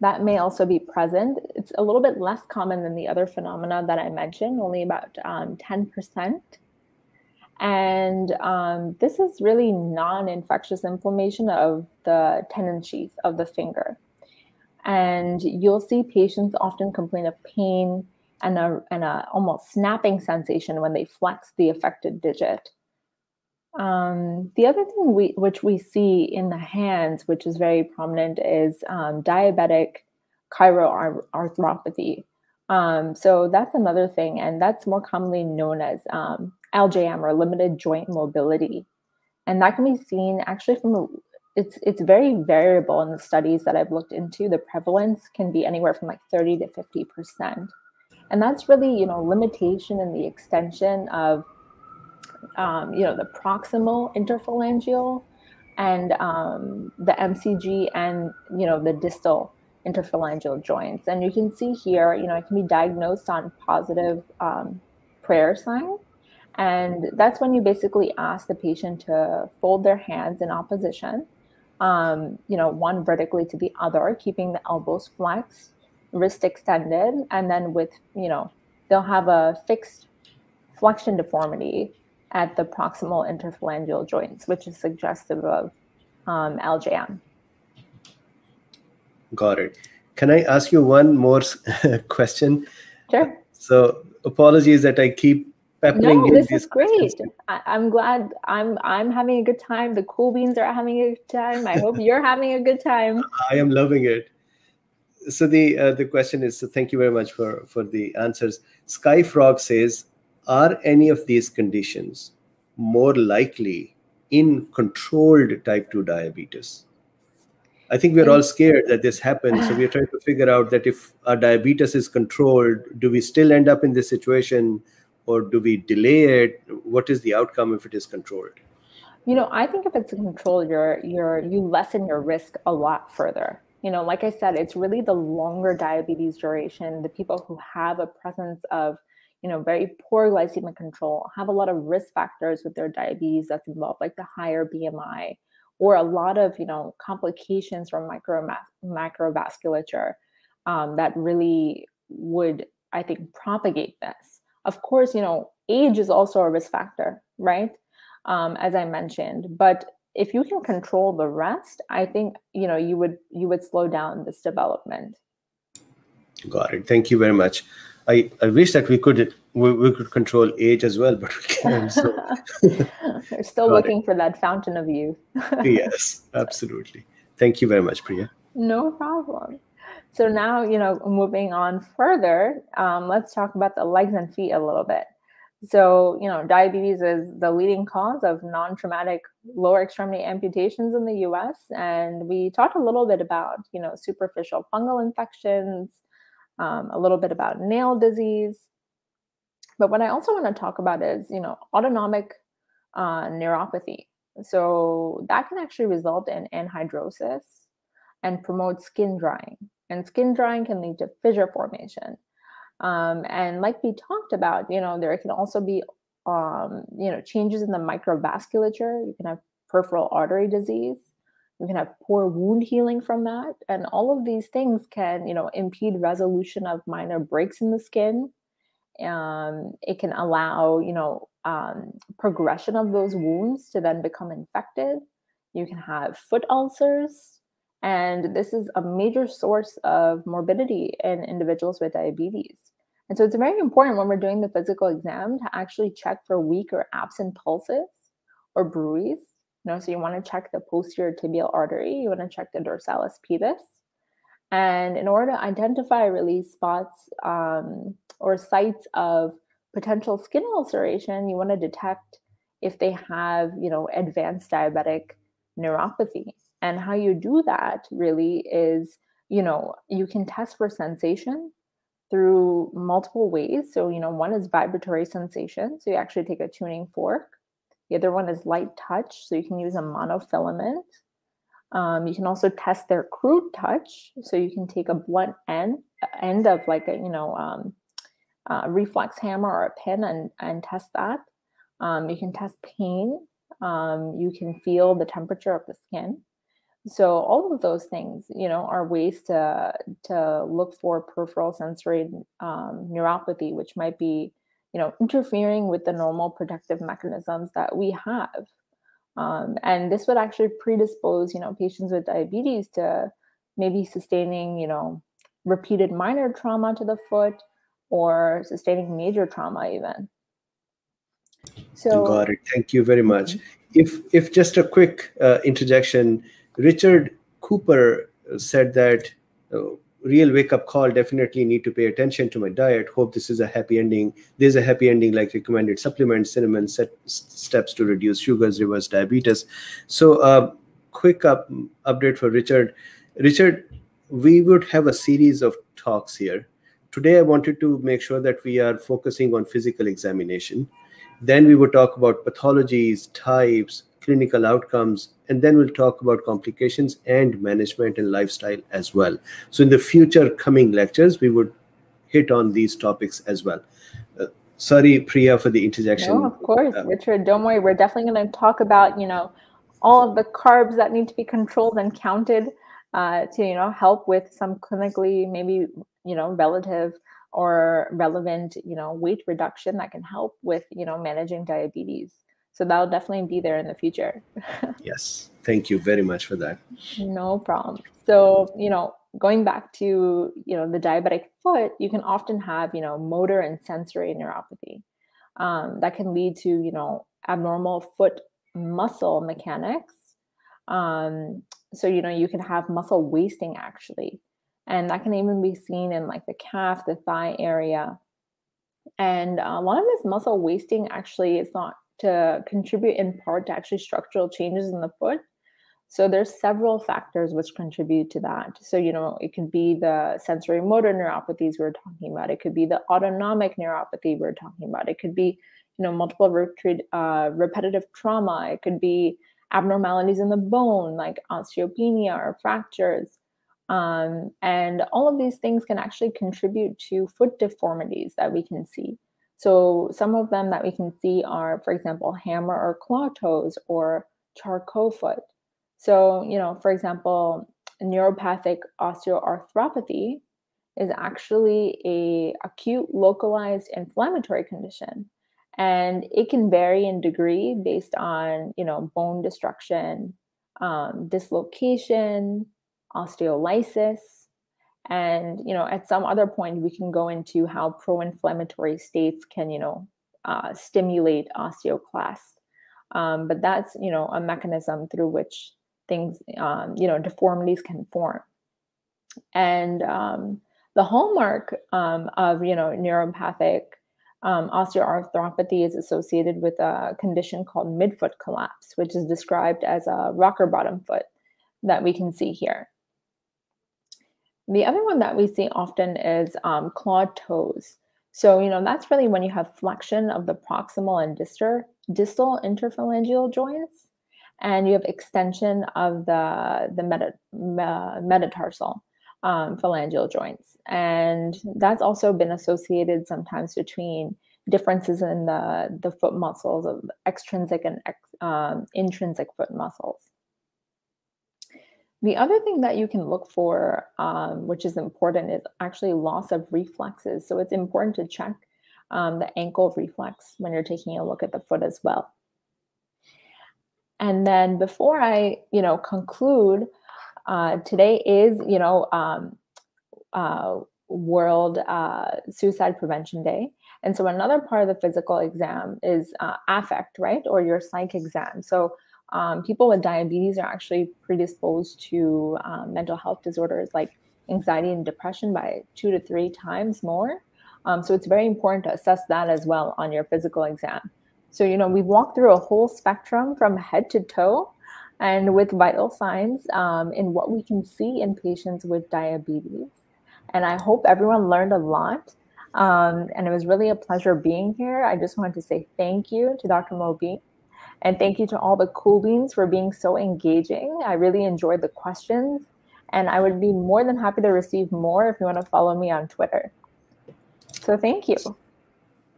That may also be present. It's a little bit less common than the other phenomena that I mentioned, only about um, ten percent. And um, this is really non-infectious inflammation of the tendon sheath of the finger. And you'll see patients often complain of pain and a, and a almost snapping sensation when they flex the affected digit. Um, the other thing we, which we see in the hands, which is very prominent, is um, diabetic chiroarthropathy. Um, so that's another thing, and that's more commonly known as um, L J M, or limited joint mobility. And that can be seen actually from, a, it's, it's very variable in the studies that I've looked into. The prevalence can be anywhere from like thirty to fifty percent. And that's really, you know, limitation in the extension of Um, you know, the proximal interphalangeal and um, the M C G and, you know, the distal interphalangeal joints. And you can see here, you know, it can be diagnosed on positive um, prayer sign. And that's when you basically ask the patient to fold their hands in opposition, um, you know, one vertically to the other, keeping the elbows flexed, wrist extended, and then with, you know, they'll have a fixed flexion deformity at the proximal interphalangeal joints, which is suggestive of um, L J M. Got it. Can I ask you one more question? Sure. So apologies that I keep peppering. No, this is great. I, I'm glad I'm, I'm having a good time. The cool beans are having a good time. I hope you're having a good time. I am loving it. So the, uh, the question is, so thank you very much for, for the answers. Sky Frog says, are any of these conditions more likely in controlled type two diabetes? I think we're all scared that this happens. So we're trying to figure out that if our diabetes is controlled, do we still end up in this situation, or do we delay it? What is the outcome if it is controlled? You know, I think if it's controlled, you're, you're, you lessen your risk a lot further. You know, like I said, it's really the longer diabetes duration, the people who have a presence of, you know, very poor glycemic control, have a lot of risk factors with their diabetes that's involved, like the higher B M I, or a lot of, you know, complications from micro macrovasculature um, that really would, I think, propagate this. Of course, you know, age is also a risk factor, right? Um, as I mentioned, but if you can control the rest, I think, you know, you would, you would slow down this development. Got it. Thank you very much. I, I wish that we could we, we could control age as well, but we can't. So. They're still Got looking it. for that fountain of youth. Yes, absolutely. Thank you very much, Priya. No problem. So now, you know, moving on further, um, let's talk about the legs and feet a little bit. So, you know, diabetes is the leading cause of non-traumatic lower extremity amputations in the U S. And we talked a little bit about, you know, superficial fungal infections, Um, a little bit about nail disease. But what I also want to talk about is, you know, autonomic uh, neuropathy. So that can actually result in anhidrosis and promote skin drying. And skin drying can lead to fissure formation. Um, and like we talked about, you know, there can also be, um, you know, changes in the microvasculature. You can have peripheral artery disease. You can have poor wound healing from that. And all of these things can, you know, impede resolution of minor breaks in the skin. Um, it can allow, you know, um, progression of those wounds to then become infected. You can have foot ulcers. And this is a major source of morbidity in individuals with diabetes. And so it's very important when we're doing the physical exam to actually check for weak or absent pulses or bruise. You know, so you want to check the posterior tibial artery, you want to check the dorsalis pubis. And in order to identify really spots um, or sites of potential skin ulceration, you want to detect if they have, you know, advanced diabetic neuropathy. And how you do that really is, you know, you can test for sensation through multiple ways. So, you know, one is vibratory sensation. So you actually take a tuning fork. The other one is light touch. So you can use a monofilament. Um, you can also test their crude touch. So you can take a blunt end, end of like a, you know, um, a reflex hammer or a pin and, and test that. Um, you can test pain. Um, you can feel the temperature of the skin. So all of those things, you know, are ways to, to look for peripheral sensory um, neuropathy, which might be, you know, interfering with the normal protective mechanisms that we have. Um, and this would actually predispose, you know, patients with diabetes to maybe sustaining, you know, repeated minor trauma to the foot or sustaining major trauma even. So, got it. Thank you very much. Mm-hmm. If, if just a quick uh, interjection, Richard Cooper said that uh, real wake-up call, definitely need to pay attention to my diet. Hope this is a happy ending. There's a happy ending like recommended supplements, cinnamon, set steps to reduce sugars, reverse diabetes. So uh, quick up, update for Richard. Richard, we would have a series of talks here. Today, I wanted to make sure that we are focusing on physical examination. Then we will talk about pathologies, types, clinical outcomes, and then we'll talk about complications and management and lifestyle as well. So in the future coming lectures, we would hit on these topics as well. Uh, sorry, Priya, for the interjection. No, of course, um, Richard, don't worry. We're definitely going to talk about, you know, all of the carbs that need to be controlled and counted uh, to, you know, help with some clinically maybe, you know, relative or relevant, you know, weight reduction that can help with, you know, managing diabetes. So that'll definitely be there in the future. Yes. Thank you very much for that. No problem. So, you know, going back to, you know, the diabetic foot, you can often have, you know, motor and sensory neuropathy um, that can lead to, you know, abnormal foot muscle mechanics. Um, so, you know, you can have muscle wasting actually, and that can even be seen in like the calf, the thigh area. And a lot of this muscle wasting actually is not to contribute in part to actually structural changes in the foot. So there's several factors which contribute to that. So, you know, it could be the sensory motor neuropathies we were talking about. It could be the autonomic neuropathy we were talking about. It could be, you know, multiple retreat, uh, repetitive trauma. It could be abnormalities in the bone, like osteopenia or fractures. Um, and all of these things can actually contribute to foot deformities that we can see. So some of them that we can see are, for example, hammer or claw toes or Charcot foot. So, you know, for example, neuropathic osteoarthropathy is actually an acute localized inflammatory condition. And it can vary in degree based on, you know, bone destruction, um, dislocation, osteolysis. And, you know, at some other point, we can go into how pro-inflammatory states can, you know, uh, stimulate osteoclast. Um, but that's, you know, a mechanism through which things, um, you know, deformities can form. And um, the hallmark um, of, you know, neuropathic um, osteoarthropathy is associated with a condition called midfoot collapse, which is described as a rocker bottom foot that we can see here. The other one that we see often is um, clawed toes. So, you know, that's really when you have flexion of the proximal and distal, distal interphalangeal joints, and you have extension of the, the meta, me, metatarsal um, phalangeal joints. And that's also been associated sometimes between differences in the, the foot muscles of extrinsic and ex, um, intrinsic foot muscles. The other thing that you can look for, um, which is important, is actually loss of reflexes. So it's important to check um, the ankle reflex when you're taking a look at the foot as well. And then before I, you know, conclude, Uh, today is, you know, um, uh, World uh, Suicide Prevention Day. And so another part of the physical exam is uh, affect, right? Or your psych exam. So um, people with diabetes are actually predisposed to um, mental health disorders like anxiety and depression by two to three times more. Um, so it's very important to assess that as well on your physical exam. So, you know, we walk through a whole spectrum from head to toe and with vital signs um, in what we can see in patients with diabetes. And I hope everyone learned a lot. Um, and it was really a pleasure being here. I just wanted to say thank you to Doctor Mobeen. And thank you to all the cool beans for being so engaging. I really enjoyed the questions. And I would be more than happy to receive more if you want to follow me on Twitter. So thank you.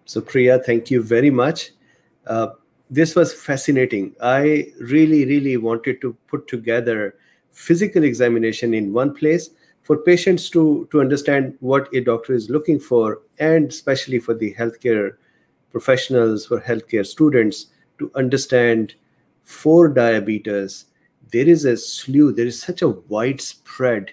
So Priya, thank you very much. Uh, this was fascinating. I really, really wanted to put together physical examination in one place for patients to, to understand what a doctor is looking for, and especially for the healthcare professionals, for healthcare students to understand for diabetes, there is a slew, there is such a widespread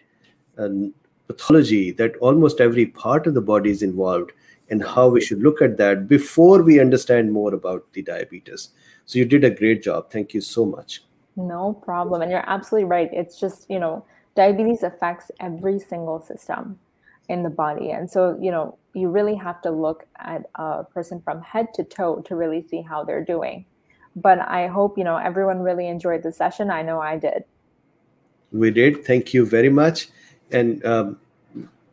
um, pathology that almost every part of the body is involved, and how we should look at that before we understand more about the diabetes. So you did a great job. Thank you so much. No problem. And you're absolutely right. It's just, you know, diabetes affects every single system in the body. And so, you know, you really have to look at a person from head to toe to really see how they're doing. But I hope, you know, everyone really enjoyed the session. I know I did. We did. Thank you very much. And um,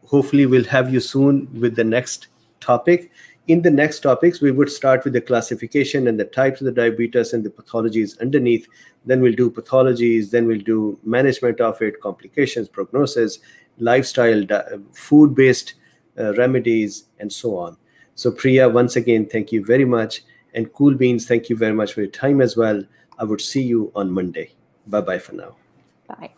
hopefully we'll have you soon with the next topic. In the next topics, we would start with the classification and the types of the diabetes and the pathologies underneath. Then we'll do pathologies. Then we'll do management of it, complications, prognosis, lifestyle, food-based uh, remedies, and so on. So Priya, once again, thank you very much. And cool beans, thank you very much for your time as well. I would see you on Monday. Bye-bye for now. Bye.